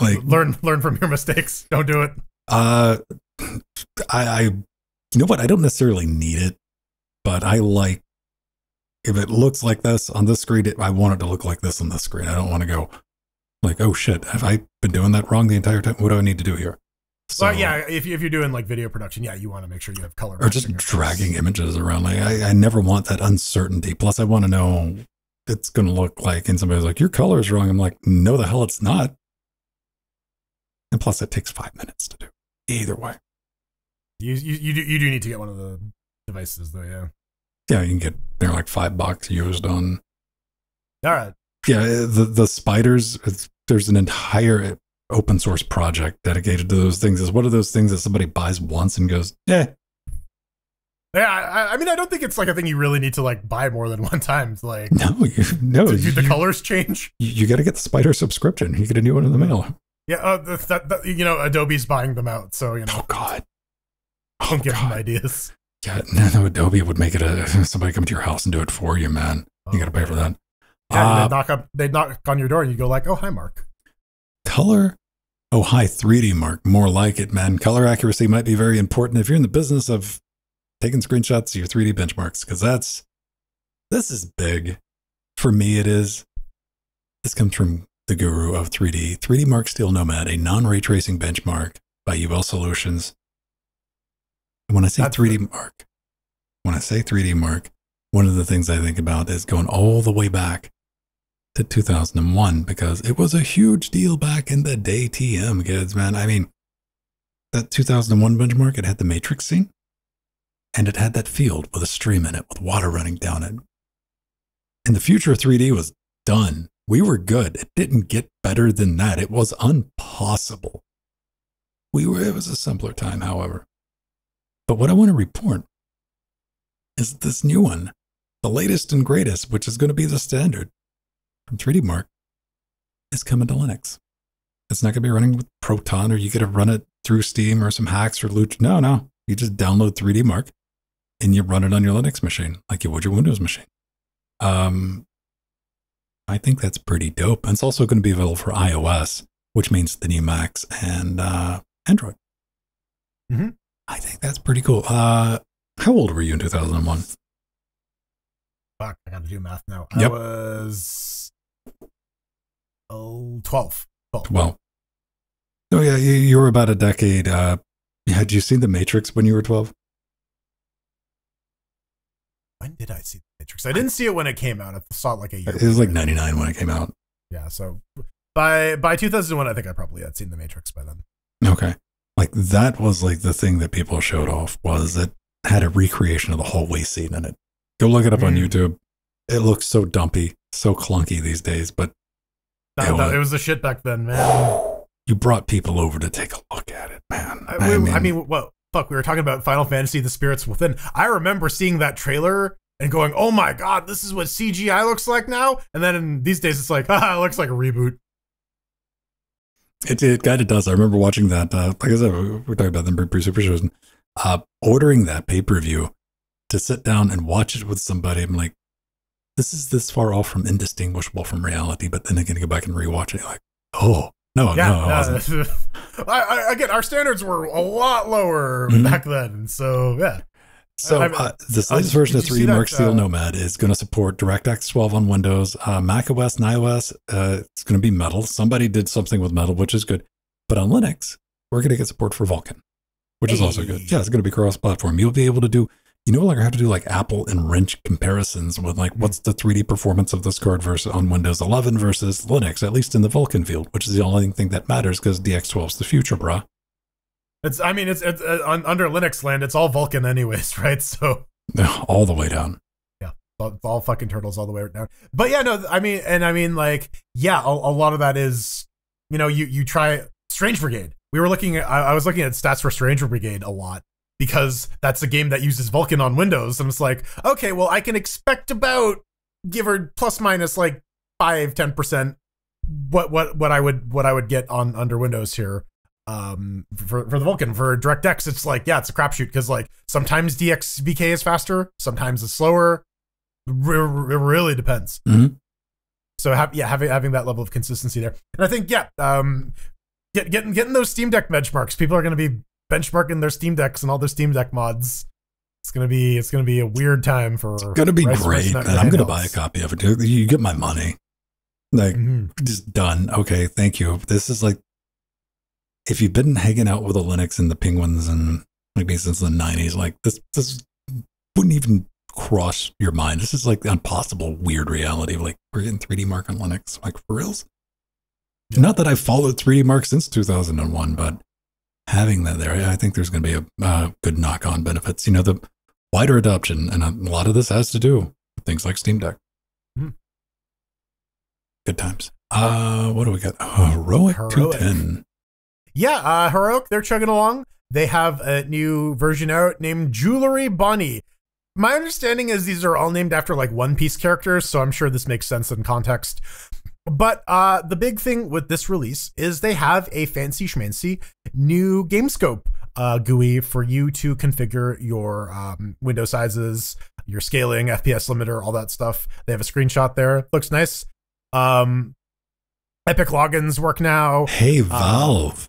like learn, learn from your mistakes. Don't do it. Uh, I, I, you know what? I don't necessarily need it, but I like if it looks like this on this screen. It, I want it to look like this on this screen. I don't want to go like, oh shit, have I been doing that wrong the entire time? What do I need to do here? So well, yeah, if, you, if you're doing like video production, yeah, you want to make sure you have color. Or just dragging images around. Like I, I never want that uncertainty. Plus, I want to know it's going to look like, and somebody's like, your color is wrong. I'm like, no, the hell it's not. And plus, it takes five minutes to do either way. You, you, you, do, you do need to get one of the devices, though, yeah. Yeah, you can get, they're like five bucks used on. All right. Yeah, the, the spiders, it's, there's an entire open source project dedicated to those things. Is one of those things that somebody buys once and goes, eh. Yeah, I, I mean, I don't think it's like a thing you really need to like buy more than one time. It's like, no, you, no, do, do the you, colors change? You, you got to get the spider subscription. You get a new one in the mail. Yeah, uh, that, that, you know, Adobe's buying them out, so you know. Oh God, oh, don't give God. them ideas. Yeah, no, no, Adobe would make it a somebody come to your house and do it for you, man. Oh, you got to pay for that. Yeah, uh, they knock up, they knock on your door, and you go like, oh, hi, Mark. Color? Oh, hi, three D Mark. More like it, man. Color accuracy might be very important if you're in the business of taking screenshots of your three D benchmarks, because that's, this is big. For me, it is. This comes from the guru of three D. three D Mark Steel Nomad, a non-ray tracing benchmark by U L Solutions. And when I say that's three D Mark, when I say three D Mark, one of the things I think about is going all the way back to two thousand one, because it was a huge deal back in the day, T M kids, man. I mean, that two thousand one benchmark, it had the matrixing, and it had that field with a stream in it with water running down it. And the future of three D was done. We were good. It didn't get better than that. It was impossible. We were, it was a simpler time, however. But what I want to report is this new one, the latest and greatest, which is going to be the standard from three D Mark, is coming to Linux. It's not going to be running with Proton, or you get to run it through Steam or some hacks or loot. No, no. You just download three D Mark and you run it on your Linux machine like you would your Windows machine. Um, I think that's pretty dope. And it's also going to be available for iOS, which means the new Macs and uh, Android. Mm-hmm. I think that's pretty cool. Uh, how old were you in two thousand one? Fuck, I got to do math now. Yep. I was oh, twelve. twelve. twelve. Oh, yeah, you, you were about a decade. Uh, had you seen The Matrix when you were twelve? When did I see The Matrix? I didn't see it when it came out. I saw it like a year ago. It was like ninety-nine when it came out. Yeah, so by by two thousand one, I think I probably had seen The Matrix by then. Okay. Like, that was like the thing that people showed off, was it had a recreation of the hallway scene in it. Go look it up mm. on YouTube. It looks so dumpy, so clunky these days, but that, it, that, was, it was the shit back then, man. You brought people over to take a look at it, man. I, I, we, mean, I mean, well, fuck, we were talking about Final Fantasy, The Spirits Within. I remember seeing that trailer and going, oh my God, this is what C G I looks like now. And then in these days, it's like, haha, it looks like a reboot. It, it kind of does. I remember watching that. Uh, like I said, we were talking about them pre-super shows. Uh, ordering that pay-per-view to sit down and watch it with somebody. I'm like, this is this far off from indistinguishable from reality. But then again, you go back and rewatch it. You're like, oh, no, yeah, no, I wasn't. Uh, I, I, again, our standards were a lot lower mm-hmm. back then. So, yeah. So, I, I, uh, this latest uh, version of three D Mark Steel uh, Nomad is going to support DirectX twelve on Windows, uh, macOS, and iOS. Uh, it's going to be Metal. Somebody did something with Metal, which is good. But on Linux, we're going to get support for Vulkan, which hey. is also good. Yeah, it's going to be cross-platform. You'll be able to do, you know, like I have to do like Apple and Wrench comparisons with like, what's the three D performance of this card versus on Windows eleven versus Linux, at least in the Vulkan field, which is the only thing that matters because D X twelve is the future, brah. It's, I mean, it's, it's uh, on, under Linux land, it's all Vulkan anyways, right? So all the way down. Yeah. All, all fucking turtles all the way down. But yeah, no, I mean, and I mean like, yeah, a, a lot of that is, you know, you, you try Strange Brigade. We were looking at, I, I was looking at stats for Strange Brigade a lot because that's a game that uses Vulkan on Windows. And it's like, okay, well, I can expect about give or plus minus like five, ten percent what, what, what I would, what I would get on under Windows here. Um, for, for the Vulkan, for DirectX, it's like, yeah, it's a crapshoot because like sometimes D X V K is faster, sometimes it's slower. Re it really depends. Mm-hmm. So have, yeah, having having that level of consistency there, and I think yeah, um, get, getting getting those Steam Deck benchmarks. People are going to be benchmarking their Steam Decks and all their Steam Deck mods. It's gonna be it's gonna be a weird time for. It's gonna be great, and I'm gonna buy a copy of it. You get my money, like mm-hmm. just done. Okay, thank you. This is like. If you've been hanging out with the Linux and the Penguins and maybe since the nineties, like this, this wouldn't even cross your mind. This is like the impossible weird reality of like, we're getting three D Mark on Linux, like for reals. Yeah. Not that I've followed three D Mark since two thousand one, but having that there, I think there's going to be a uh, good knock on benefits, you know, the wider adoption. And a lot of this has to do with things like Steam Deck. Mm-hmm. Good times. Uh, what do we got? Oh, Heroic, Heroic two ten. Yeah, uh, Heroic, they're chugging along. They have a new version out named Jewelry Bunny. My understanding is these are all named after like One Piece characters, so I'm sure this makes sense in context. But uh, the big thing with this release is they have a fancy schmancy new game scope uh, G U I for you to configure your um, window sizes, your scaling, F P S limiter, all that stuff. They have a screenshot there. Looks nice. Um, Epic logins work now. Hey, Valve. Um,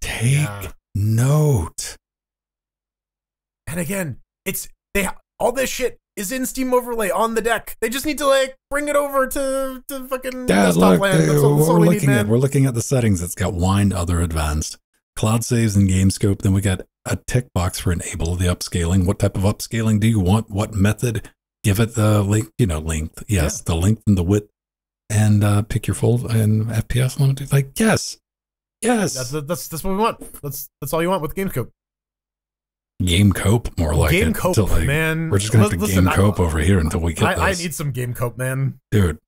Take yeah. note. And again, it's they all this shit is in Steam Overlay on the deck. They just need to like bring it over to to fucking yeah, desktop look, land. That's all, that's all we're we looking need, at. Man. We're looking at the settings. It's got Wind, Other, Advanced, Cloud Saves, and Game Scope. Then we got a tick box for enable the upscaling. What type of upscaling do you want? What method? Give it the length. You know, length. Yes, yeah. the length and the width, and uh, pick your fold and F P S limit. Like yes. Yes, that's, that's that's what we want. That's that's all you want with GameScope. Game cope, more like game it. cope, until, like, man. We're just gonna have to Listen, game cope I, over here until we get I, this. I need some game cope, man. Dude,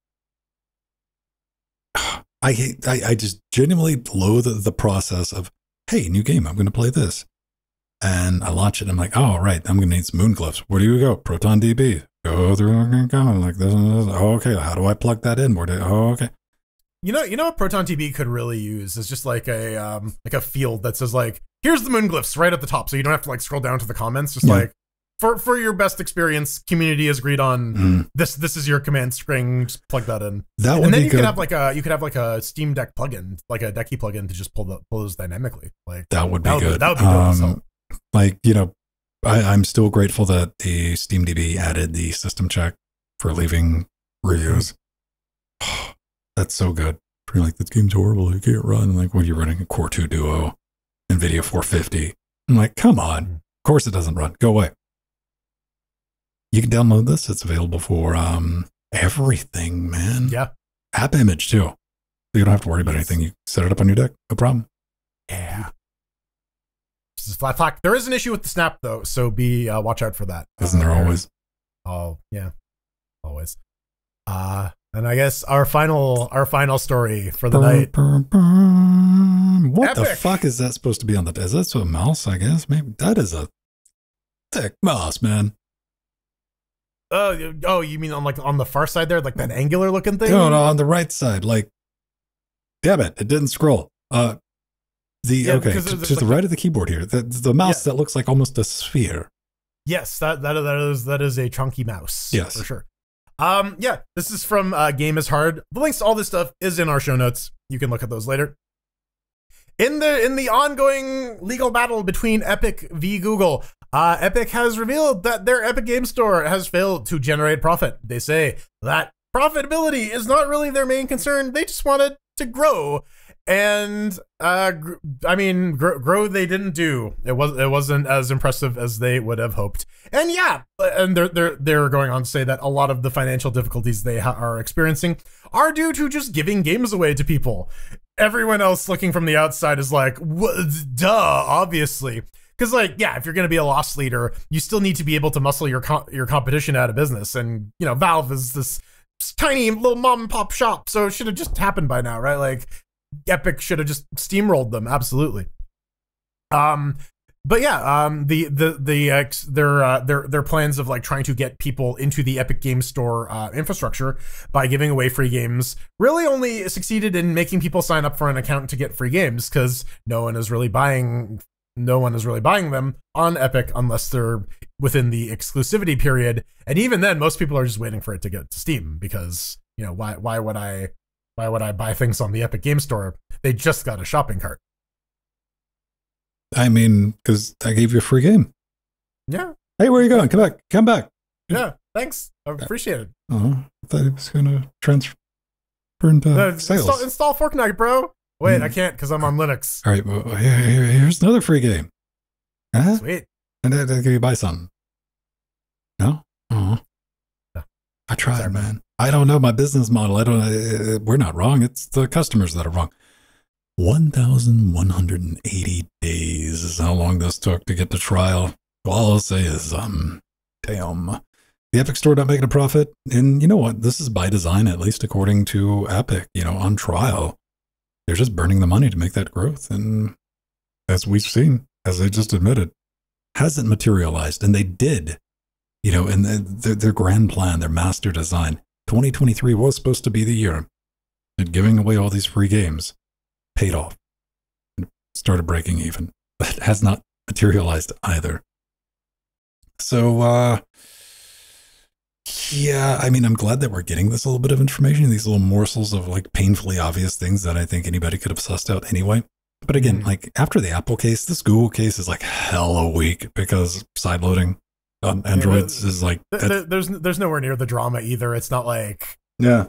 I hate. I, I just genuinely loathe the process of, hey, new game. I'm gonna play this, and I launch it. And I'm like, oh right, I'm gonna need some moon glyphs. Where do we go? Proton D B. Go through. I'm like this. And this. Oh, okay, how do I plug that in? Where do? Oh, okay. You know, you know what Proton D B could really use is just like a um like a field that says like, here's the moon glyphs right at the top, so you don't have to like scroll down to the comments. Just yeah. like for for your best experience, community has agreed on mm. this. This is your command string. Just plug that in. That and then you good. could have like a you could have like a Steam Deck plugin, like a Decky plugin to just pull the pull those dynamically. Like that would be that would, good. That would be um, awesome. Like you know, I, I'm still grateful that the Steam D B added the system check for leaving reviews. Mm. That's so good. You're like, this game's horrible. You can't run. I'm like, well, you're running a Core two Duo. NVIDIA four fifty. I'm like, come on. Of course it doesn't run. Go away. You can download this. It's available for um, everything, man. Yeah. App image, too. So you don't have to worry about anything. You set it up on your deck. No problem. Yeah. This is flat flack. There is an issue with the snap, though, so be uh, watch out for that. Isn't there always? Oh, yeah. Always. Uh, and I guess our final our final story for the night. What Epic. the fuck is that supposed to be on the? Is that a mouse? I guess maybe that is a thick mouse, man. Uh, oh, you mean on like on the far side there, like that angular looking thing? No, no, on the right side. Like, damn it, it didn't scroll. Uh, the yeah, okay to, to like, the right of the keyboard here, the the mouse yeah. that looks like almost a sphere. Yes, that that that is that is a chunky mouse. Yes, for sure. Um, yeah, this is from uh, Game is Hard. The links to all this stuff is in our show notes. You can look at those later. In the in the ongoing legal battle between Epic v Google, uh, Epic has revealed that their Epic Game Store has failed to generate profit. They say that profitability is not really their main concern. They just wanted to grow, and uh, gr I mean, gr grow they didn't do. It was it wasn't as impressive as they would have hoped. And yeah, and they're they're they're going on to say that a lot of the financial difficulties they ha are experiencing are due to just giving games away to people. Everyone else looking from the outside is like, duh, obviously. Because, like, yeah, if you're going to be a loss leader, you still need to be able to muscle your co your competition out of business. And, you know, Valve is this tiny little mom and pop shop, so it should have just happened by now, right? Like, Epic should have just steamrolled them, absolutely. Um, but yeah, um, the the the uh, their uh, their their plans of like trying to get people into the Epic Game Store uh, infrastructure by giving away free games really only succeeded in making people sign up for an account to get free games, because no one is really buying no one is really buying them on Epic unless they're within the exclusivity period, and even then, most people are just waiting for it to get to Steam because you know why why would I why would I buy things on the Epic Game Store? They just got a shopping cart. I mean, because I gave you a free game. Yeah. Hey, where are you going? Come back. Come back. Yeah. Thanks. I appreciate it. Oh, I thought it was going to transfer into uh, sales. Install, install Fortnite, bro. Wait, mm. I can't because I'm on Linux. All right. Well, here, here, here's another free game. Huh? Sweet. And then can you buy something? No? Oh. No. I tried, Sorry, man. I don't know my business model. I don't know. We're not wrong. It's the customers that are wrong. one thousand one hundred eighty days is how long this took to get to trial. All I'll say is, um, damn. The Epic Store not making a profit. And you know what? This is by design, at least according to Epic, you know, on trial. They're just burning the money to make that growth. And as we've seen, as they just admitted, hasn't materialized. And they did, you know, and their, their grand plan, their master design. twenty twenty-three was supposed to be the year. And giving away all these free games paid off and started breaking even, but has not materialized either. So, uh, yeah, I mean, I'm glad that we're getting this little bit of information, these little morsels of like painfully obvious things that I think anybody could have sussed out anyway. But again, like after the Apple case, this Google case is like hella weak because sideloading on Androids yeah, is like, there, there's, there's nowhere near the drama either. It's not like, yeah.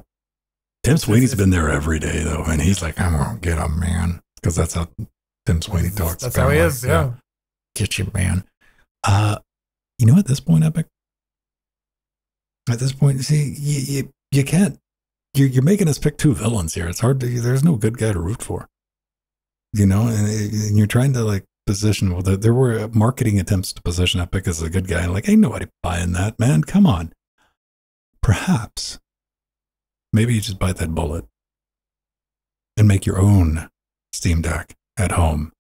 Tim Sweeney's been there every day, though, and he's like, I'm going to get him, man, because that's how Tim Sweeney talks. That's how he is, yeah. Get you, man. Uh, you know, at this point, Epic, at this point, see, you, you, you can't, you're, you're making us pick two villains here. It's hard to, there's no good guy to root for, you know, and, and you're trying to, like, position, well, there, there were marketing attempts to position Epic as a good guy. Like, ain't nobody buying that, man. Come on. Perhaps. Maybe you just bite that bullet and make your own Steam Deck at home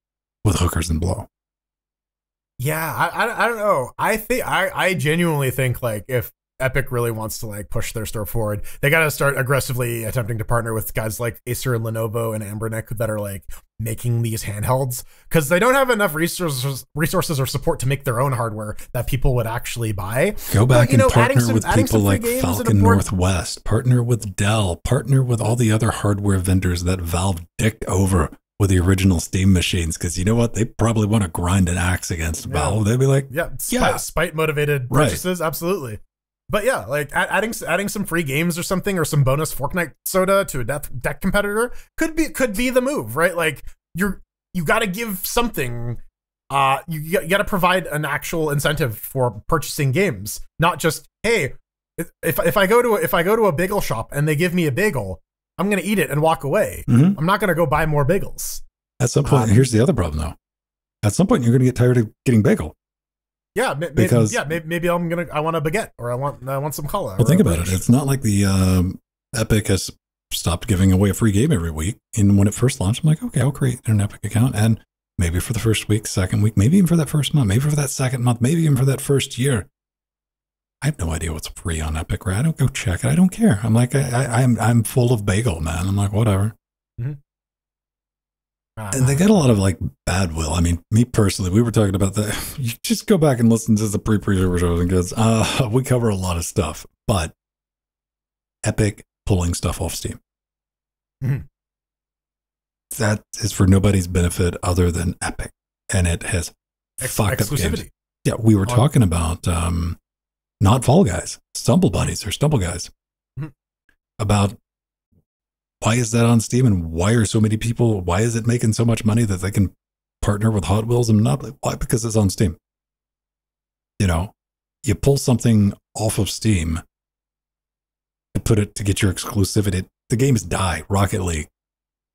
with hookers and blow. Yeah, I, I, I don't know. I think I, I genuinely think like if Epic really wants to like push their store forward, they got to start aggressively attempting to partner with guys like Acer and Lenovo and Amberneck that are like making these handhelds, because they don't have enough resources, resources or support to make their own hardware that people would actually buy. Go back but, you know, and partner some, with people like Falcon Northwest, partner with Dell, partner with all the other hardware vendors that Valve dicked over with the original Steam machines, because you know what? They probably want to grind an axe against Valve. Yeah. They'd be like, yeah, yeah. spite-motivated purchases, right. Absolutely. But yeah, like adding adding some free games or something, or some bonus Fortnite soda to a deck competitor could be could be the move, right? Like you're you got to give something. Uh, you, you got to provide an actual incentive for purchasing games, not just hey, if if I go to if I go to a bagel shop and they give me a bagel, I'm gonna eat it and walk away. Mm-hmm. I'm not gonna go buy more bagels. At some point, um, here's the other problem though. At some point, you're gonna get tired of getting bagel. Yeah, maybe, because yeah, maybe, maybe I'm gonna I want a baguette or I want I want some cola. Well, think about it. It's not like the um, Epic has stopped giving away a free game every week. And when it first launched, I'm like, okay, I'll create an Epic account, and maybe for the first week, second week, maybe even for that first month, maybe for that second month, maybe even for that first year. I have no idea what's free on Epic, right? I don't go check it. I don't care. I'm like, I, I, I'm I'm full of bagel, man. I'm like, whatever. Mm-hmm. uh, and they get a lot of like bad will. I mean, me personally, we were talking about that. You just go back and listen to the pre-pre-show shows because uh, we cover a lot of stuff. But Epic pulling stuff off Steam. Mm-hmm. That is for nobody's benefit other than Epic, and it has Ex fucked exclusivity. Up games. Yeah, we were on talking about. Um, Not Fall Guys, Stumble Buddies or Stumble Guys. Mm-hmm. About why is that on Steam and why are so many people, why is it making so much money that they can partner with Hot Wheels and not? Why? Because it's on Steam. You know, you pull something off of Steam to put it to get your exclusivity. The games die. Rocket League,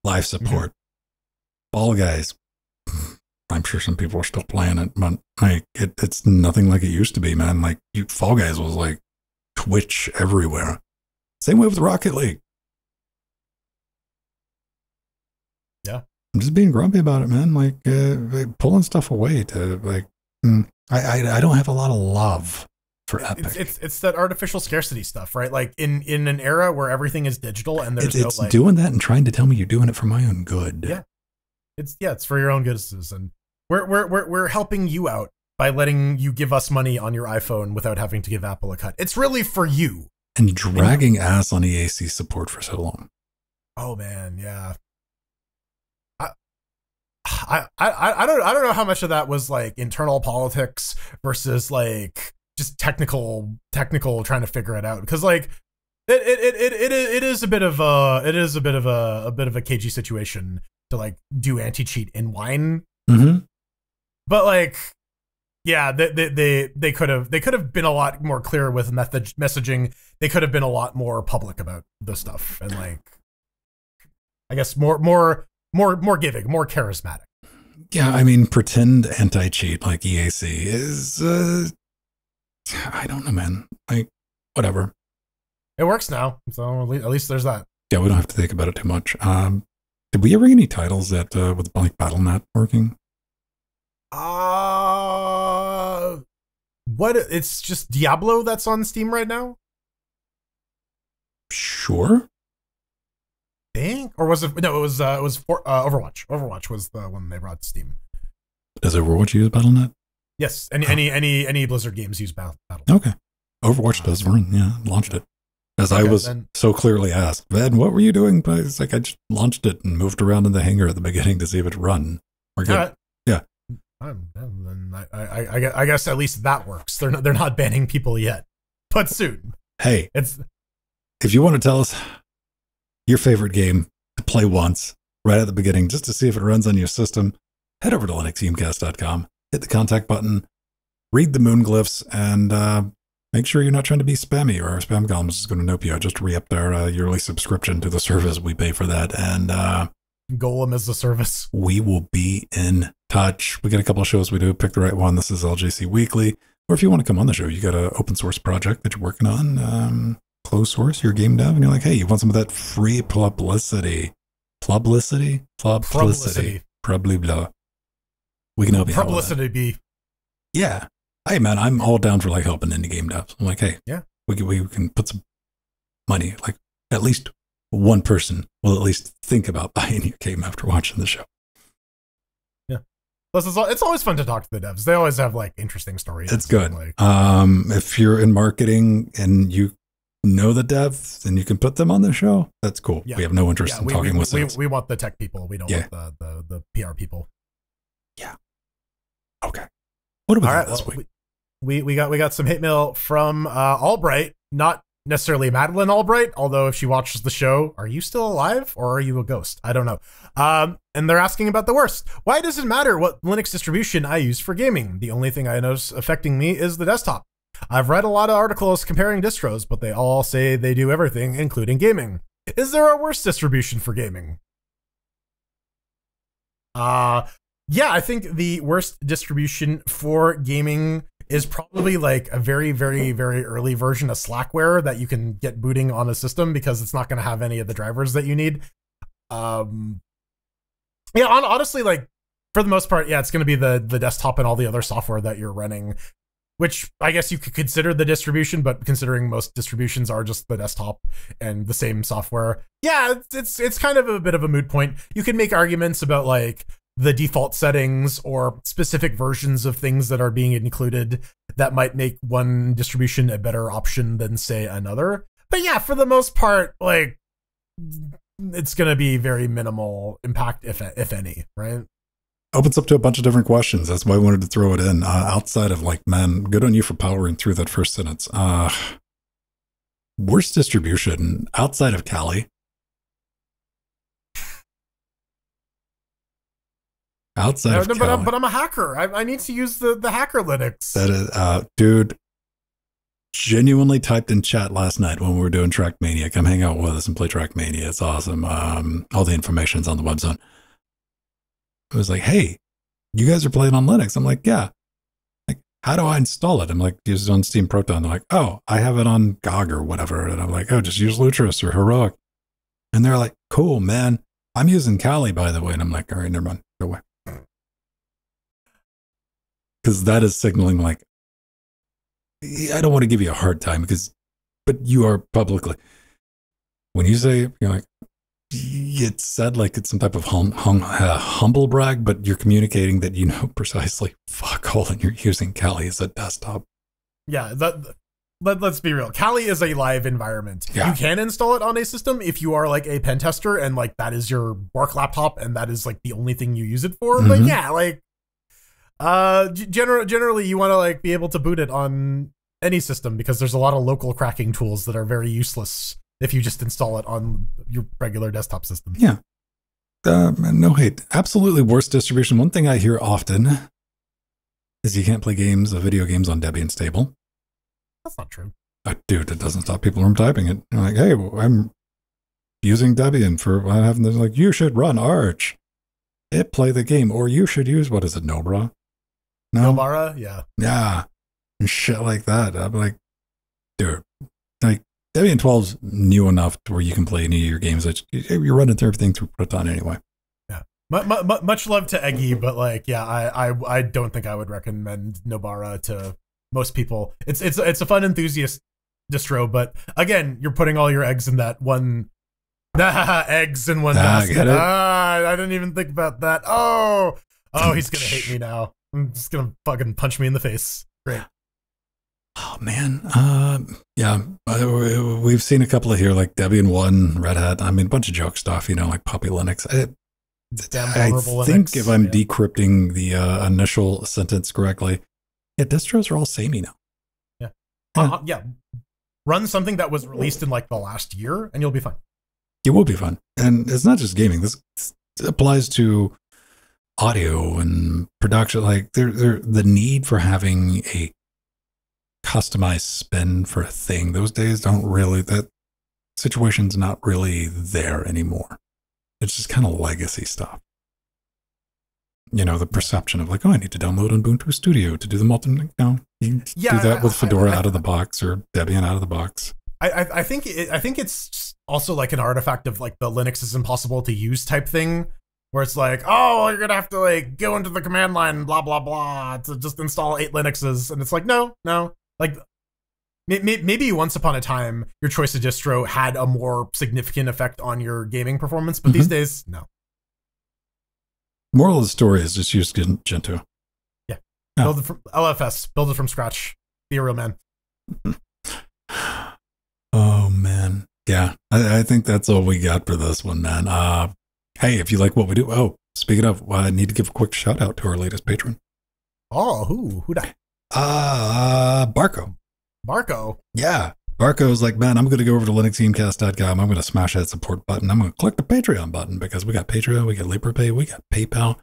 life support, mm-hmm. Fall Guys. I'm sure some people are still playing it, but like it, it's nothing like it used to be, man. Like you, Fall Guys was like Twitch everywhere. Same way with Rocket League. Yeah, I'm just being grumpy about it, man. Like, uh, like pulling stuff away to like, mm, I, I I don't have a lot of love for Epic. It's, it's it's that artificial scarcity stuff, right? Like in in an era where everything is digital and there's it's, no, it's like, doing that and trying to tell me you're doing it for my own good. Yeah, it's yeah, it's for your own good, citizen. We're, we're, we're, we're helping you out by letting you give us money on your iPhone without having to give Apple a cut. It's really for you. And dragging and, ass on E A C support for so long. Oh, man. Yeah. I, I, I, I, don't, I don't know how much of that was like internal politics versus like just technical, technical trying to figure it out. Because like it, it, it, it, it is a bit of a, it is a bit of a, a bit of a cagey situation to like do anti-cheat in wine. Mm-hmm. But like, yeah, they they they, they could have they could have been a lot more clear with method messaging. They could have been a lot more public about the stuff, and like, I guess more more more more giving, more charismatic. Yeah, I mean, pretend anti-cheat like E A C is. Uh, I don't know, man. Like, whatever. It works now, so at least, at least there's that. Yeah, we don't have to think about it too much. Um, did we ever get any titles that uh, with like Battle dot net working? Uh, what? It's just Diablo that's on Steam right now? Sure. Dang. Or was it? No, it was, uh, it was for, uh, Overwatch. Overwatch was the one they brought to Steam. Does Overwatch use Battle dot net? Yes. Any, oh. any, any, any Blizzard games use Battle dot net. Okay. Overwatch does run. Yeah. Launched it. As okay, I was then, so clearly asked, Ben, what were you doing? But it's like, I just launched it and moved around in the hangar at the beginning to see if it run. We're good. Right. Yeah. I'm, I'm, I, I, I guess at least that works. They're not, they're not banning people yet, but soon. Hey, it's, if you want to tell us your favorite game to play once right at the beginning, just to see if it runs on your system, head over to Linux Teamcast dot com, hit the contact button, read the moon glyphs, and uh, make sure you're not trying to be spammy, or our spam column is going to nope you. I just re-upped our uh, yearly subscription to the service. We pay for that, and uh, Golem is the service. We will be in touch. We got a couple of shows we do. Pick the right one. This is L J C Weekly. Or if you want to come on the show, you got an open source project that you're working on, um, closed source, you're a game dev, and you're like, hey, you want some of that free publicity. Publicity? Publicity. Probably blah. We can help you out. Publicity be. Yeah. Hey, man, I'm all down for like helping indie game devs. I'm like, hey, yeah, we can, we can put some money. Like, at least one person will at least think about buying your game after watching the show. Yeah. Plus, it's, all, it's always fun to talk to the devs. They always have like interesting stories. It's good. Like, um, if you're in marketing and you know the dev, then you can put them on the show. That's cool. Yeah. We have no interest yeah, in we, talking we, with we, we want the tech people. We don't yeah. want the, the, the P R people. Yeah. Okay. What about right, this well, week? We, we got we got some hit mail from uh, Albright, not necessarily Madeline Albright, although if she watches the show, are you still alive or are you a ghost? I don't know. Um, and they're asking about the worst. Why does it matter what Linux distribution I use for gaming? The only thing I notice affecting me is the desktop. I've read a lot of articles comparing distros, but they all say they do everything, including gaming. Is there a worse distribution for gaming? Uh, yeah, I think the worst distribution for gaming is probably like a very, very, very early version of Slackware that you can get booting on a system because it's not going to have any of the drivers that you need. Um, yeah, on, honestly, like for the most part, yeah, it's going to be the, the desktop and all the other software that you're running, which I guess you could consider the distribution, but considering most distributions are just the desktop and the same software. Yeah, it's, it's, it's kind of a bit of a moot point. You can make arguments about like the default settings or specific versions of things that are being included that might make one distribution a better option than say another. But yeah, for the most part, like it's going to be very minimal impact, if, if any, right? Opens up to a bunch of different questions. That's why I wanted to throw it in uh, outside of like, man, good on you for powering through that first sentence. Uh, worst distribution outside of Kali. Outside no, of no, but, I'm, but I'm a hacker. I, I need to use the, the hacker Linux. That is, uh, dude, genuinely typed in chat last night when we were doing Trackmania. Come hang out with us and play Trackmania. It's awesome. Um, all the information's on the webzone. It was like, hey, you guys are playing on Linux. I'm like, yeah. Like, how do I install it? I'm like, use it on Steam Proton. They're like, oh, I have it on G O G or whatever. And I'm like, oh, just use Lutris or Heroic. And they're like, cool, man. I'm using Kali, by the way. And I'm like, all right, never mind. Go away. Because that is signaling like, I don't want to give you a hard time because, but you are publicly. When you say, you're like, it's said like it's some type of hum, hum, uh, humble brag, but you're communicating that you know precisely fuck all and you're using Kali as a desktop. Yeah, that, let, let's be real. Kali is a live environment. Yeah. You can install it on a system if you are like a pen tester and like that is your work laptop and that is like the only thing you use it for. Mm-hmm. But yeah, like, Uh, generally, generally you want to like be able to boot it on any system because there's a lot of local cracking tools that are very useless if you just install it on your regular desktop system. Yeah. Uh, no hate. Absolutely worst distribution. One thing I hear often is you can't play games, video games on Debian stable. That's not true. Uh, dude, it doesn't stop people from typing it. You're like, hey, I'm using Debian for, I'm having this like, you should run Arch. It play the game, or you should use, what is it, Nobra? No, Nobara, yeah. Yeah. And shit like that. I'm like, dude, like Debian twelve's new enough to where you can play any of your games. Which you're running through everything through Proton anyway. Yeah. Much love to Eggy, but like, yeah, I, I, I don't think I would recommend Nobara to most people. It's, it's, it's a fun enthusiast distro, but again, you're putting all your eggs in that one. Eggs in one basket. Ah, I didn't even think about that. Oh, oh, he's gonna hate me now. I'm just gonna fucking punch me in the face. Great. Oh man. Uh, yeah, we've seen a couple of here, like Debian One, Red Hat. I mean, a bunch of joke stuff, you know, like Puppy Linux. I, I think Linux, if I'm yeah. decrypting the uh, initial sentence correctly, yeah, distros are all samey now. Yeah. Yeah. Uh, yeah. Run something that was released in like the last year, and you'll be fine. It will be fun, and it's not just gaming. This applies to audio and production, like there, there, the need for having a customized spin for a thing. Those days don't really, that situation's not really there anymore. It's just kind of legacy stuff. you know, the perception of like, oh, I need to download Ubuntu Studio to do the multi. No, you yeah, do that I, with Fedora I, I, out of the box or Debian out of the box. I I think it, I think it's also like an artifact of like the Linux is impossible to use type thing, where it's like, oh, you're gonna have to like go into the command line and blah blah blah to just install eight Linuxes, and it's like no no like. Maybe once upon a time, your choice of distro had a more significant effect on your gaming performance, but mm-hmm. these days, no. Moral of the story is just use Gentoo. Yeah. Oh. Build it from L F S. Build it from scratch. Be a real man. Oh, man. Yeah. I, I think that's all we got for this one, man. Uh, hey, if you like what we do. Oh, speaking of, I need to give a quick shout out to our latest patron. Oh, who? Who that? Uh, Barco. Barco? Yeah. Barco's like, man, I'm going to go over to linux gamecast dot com. I'm going to smash that support button. I'm going to click the Patreon button because we got Patreon, we got LaborPay, we got PayPal,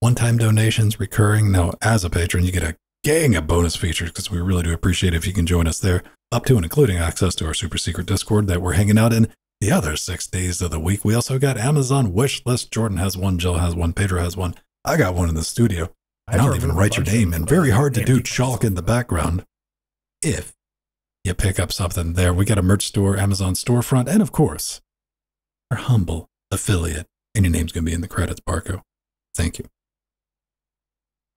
one-time donations, recurring. Now, as a patron, you get a gang of bonus features because we really do appreciate it if you can join us there, up to and including access to our super secret Discord that we're hanging out in the other six days of the week. We also got Amazon wish list. Jordan has one, Jill has one, Pedro has one. I got one in the studio. I, I don't even write your name, and very hard to do chalk in the background. If you pick up something there, we got a merch store, Amazon storefront, and of course, our humble affiliate. And your name's going to be in the credits, Barco. Thank you.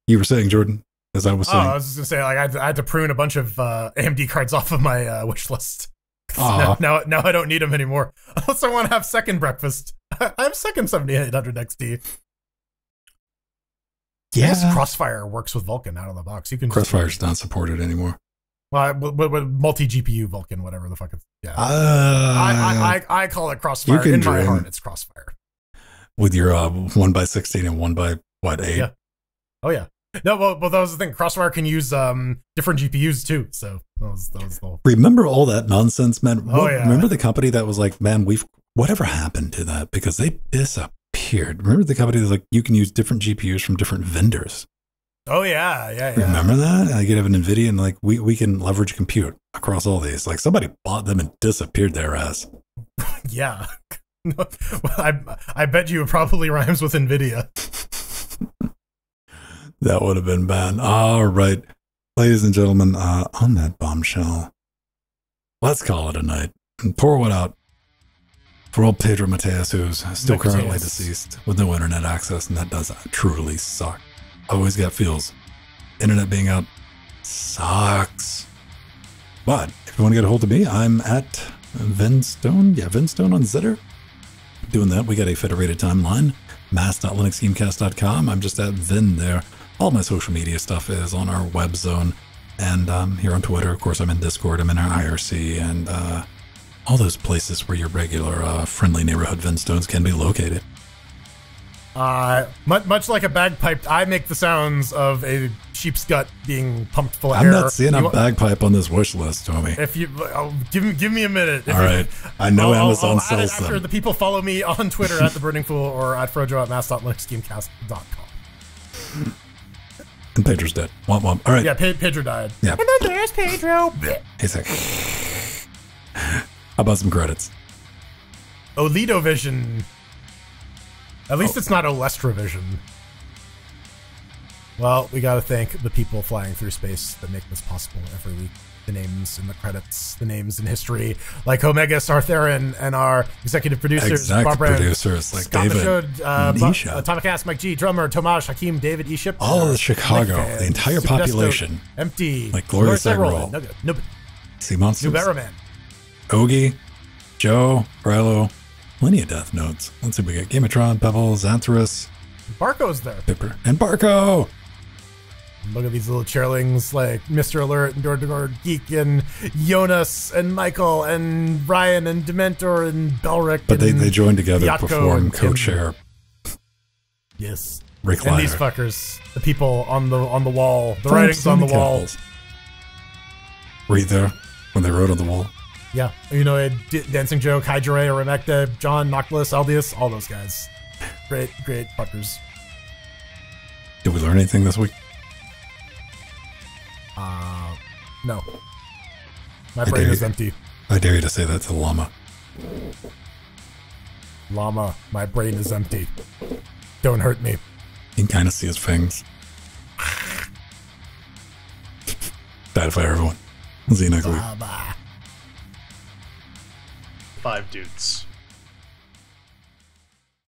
You were saying, Jordan, as I was saying. Oh, I was just going to say, like, I had, to, I had to prune a bunch of uh, A M D cards off of my uh, wish list. Now, now, now I don't need them anymore. Unless I want to have second breakfast. I have second seventy-eight hundred X T. Yeah. Yes, Crossfire works with Vulkan out of the box. You can Crossfire's just, not supported anymore. Well, multi-G P U Vulkan, whatever the fuck. It's, yeah, uh, I, I, I I call it Crossfire. In my heart, it's Crossfire. With your uh, one by sixteen and one by what eight? Yeah. Oh yeah. No, well, well, that was the thing. Crossfire can use um different G P Us too. So that was that was the whole. Remember all that nonsense, man. Oh, what, yeah. Remember the company that was like, man, we've whatever happened to that because they disappeared. Remember the company that's like, you can use different G P Us from different vendors. Oh, yeah, yeah, yeah. Remember that? I could have an NVIDIA and like, we, we can leverage compute across all these. Like, somebody bought them and disappeared their ass. Yeah. Well, I, I bet you it probably rhymes with NVIDIA. That would have been bad. All right. Ladies and gentlemen, uh, on that bombshell, let's call it a night and pour one out for old Pedro Mateus, who's still Mateus. currently deceased with no internet access, and that does truly suck. Always got feels. Internet being out sucks. But if you want to get a hold of me, I'm at Vinstone. Yeah, Vinstone on Zitter. Doing that, we got a federated timeline. mass dot linux gamecast dot com. I'm just at Vin there. All my social media stuff is on our web zone. And um, here on Twitter, of course, I'm in Discord. I'm in our I R C. And uh, all those places where your regular uh, friendly neighborhood Vinstones can be located. Uh, much, much like a bagpipe, I make the sounds of a sheep's gut being pumped full of I'm air. I'm not seeing you, a bagpipe on this wish list, Tommy. If you I'll, give me, give me a minute. If All right, you, I know I'll, Amazon I'll, I'll sells them. After the people follow me on Twitter at the Burning Fool or at Frojo at mass dot linux gamecast dot com. And Pedro's dead. Womp womp. All right. Yeah, Pe Pedro died. Yeah. And then there's Pedro. He's like, how about some credits? Olido Vision. At least oh. it's not Olestra Vision. Well, we gotta thank the people flying through space that make this possible every week. The names in the credits, the names in history, like Omega Sartheran and our executive producers, exact Barbara, producers like Scott David, Shod, uh, Nisha, Atomic Ass, Mike G, Drummer, Tomash, Hakeem, David, Eship, all of Chicago, Nick, the entire Super population, Desto, Empty, like Gloria Segrol, Nugget, Sea Monsters, Nuberaman, Ogie, Joe, Rilo. Plenty of death notes. Let's see, we got Gamatron, Pebble, Xanthorus. Barco's there. Pipper. And Barco! Look at these little chairlings like Mister Alert and Door-to-Door Geek and Jonas and Michael and Ryan and Dementor and Belric. But and they, they joined together to perform co-chair. Yes. Rick Liner. And these fuckers. The people on the on the wall. The From writing's on the wall. Were you there when they wrote on the wall? Yeah, you know, Dancing Joe, Kaijure, Renekta, John, Noctilus, Aldius, all those guys. Great, great fuckers. Did we learn anything this week? Uh, no. My I brain is you. empty. I dare you to say that to the llama. Llama, my brain is empty. Don't hurt me. can kind of see his fangs. Bad fire, everyone. See you next week. Five dudes.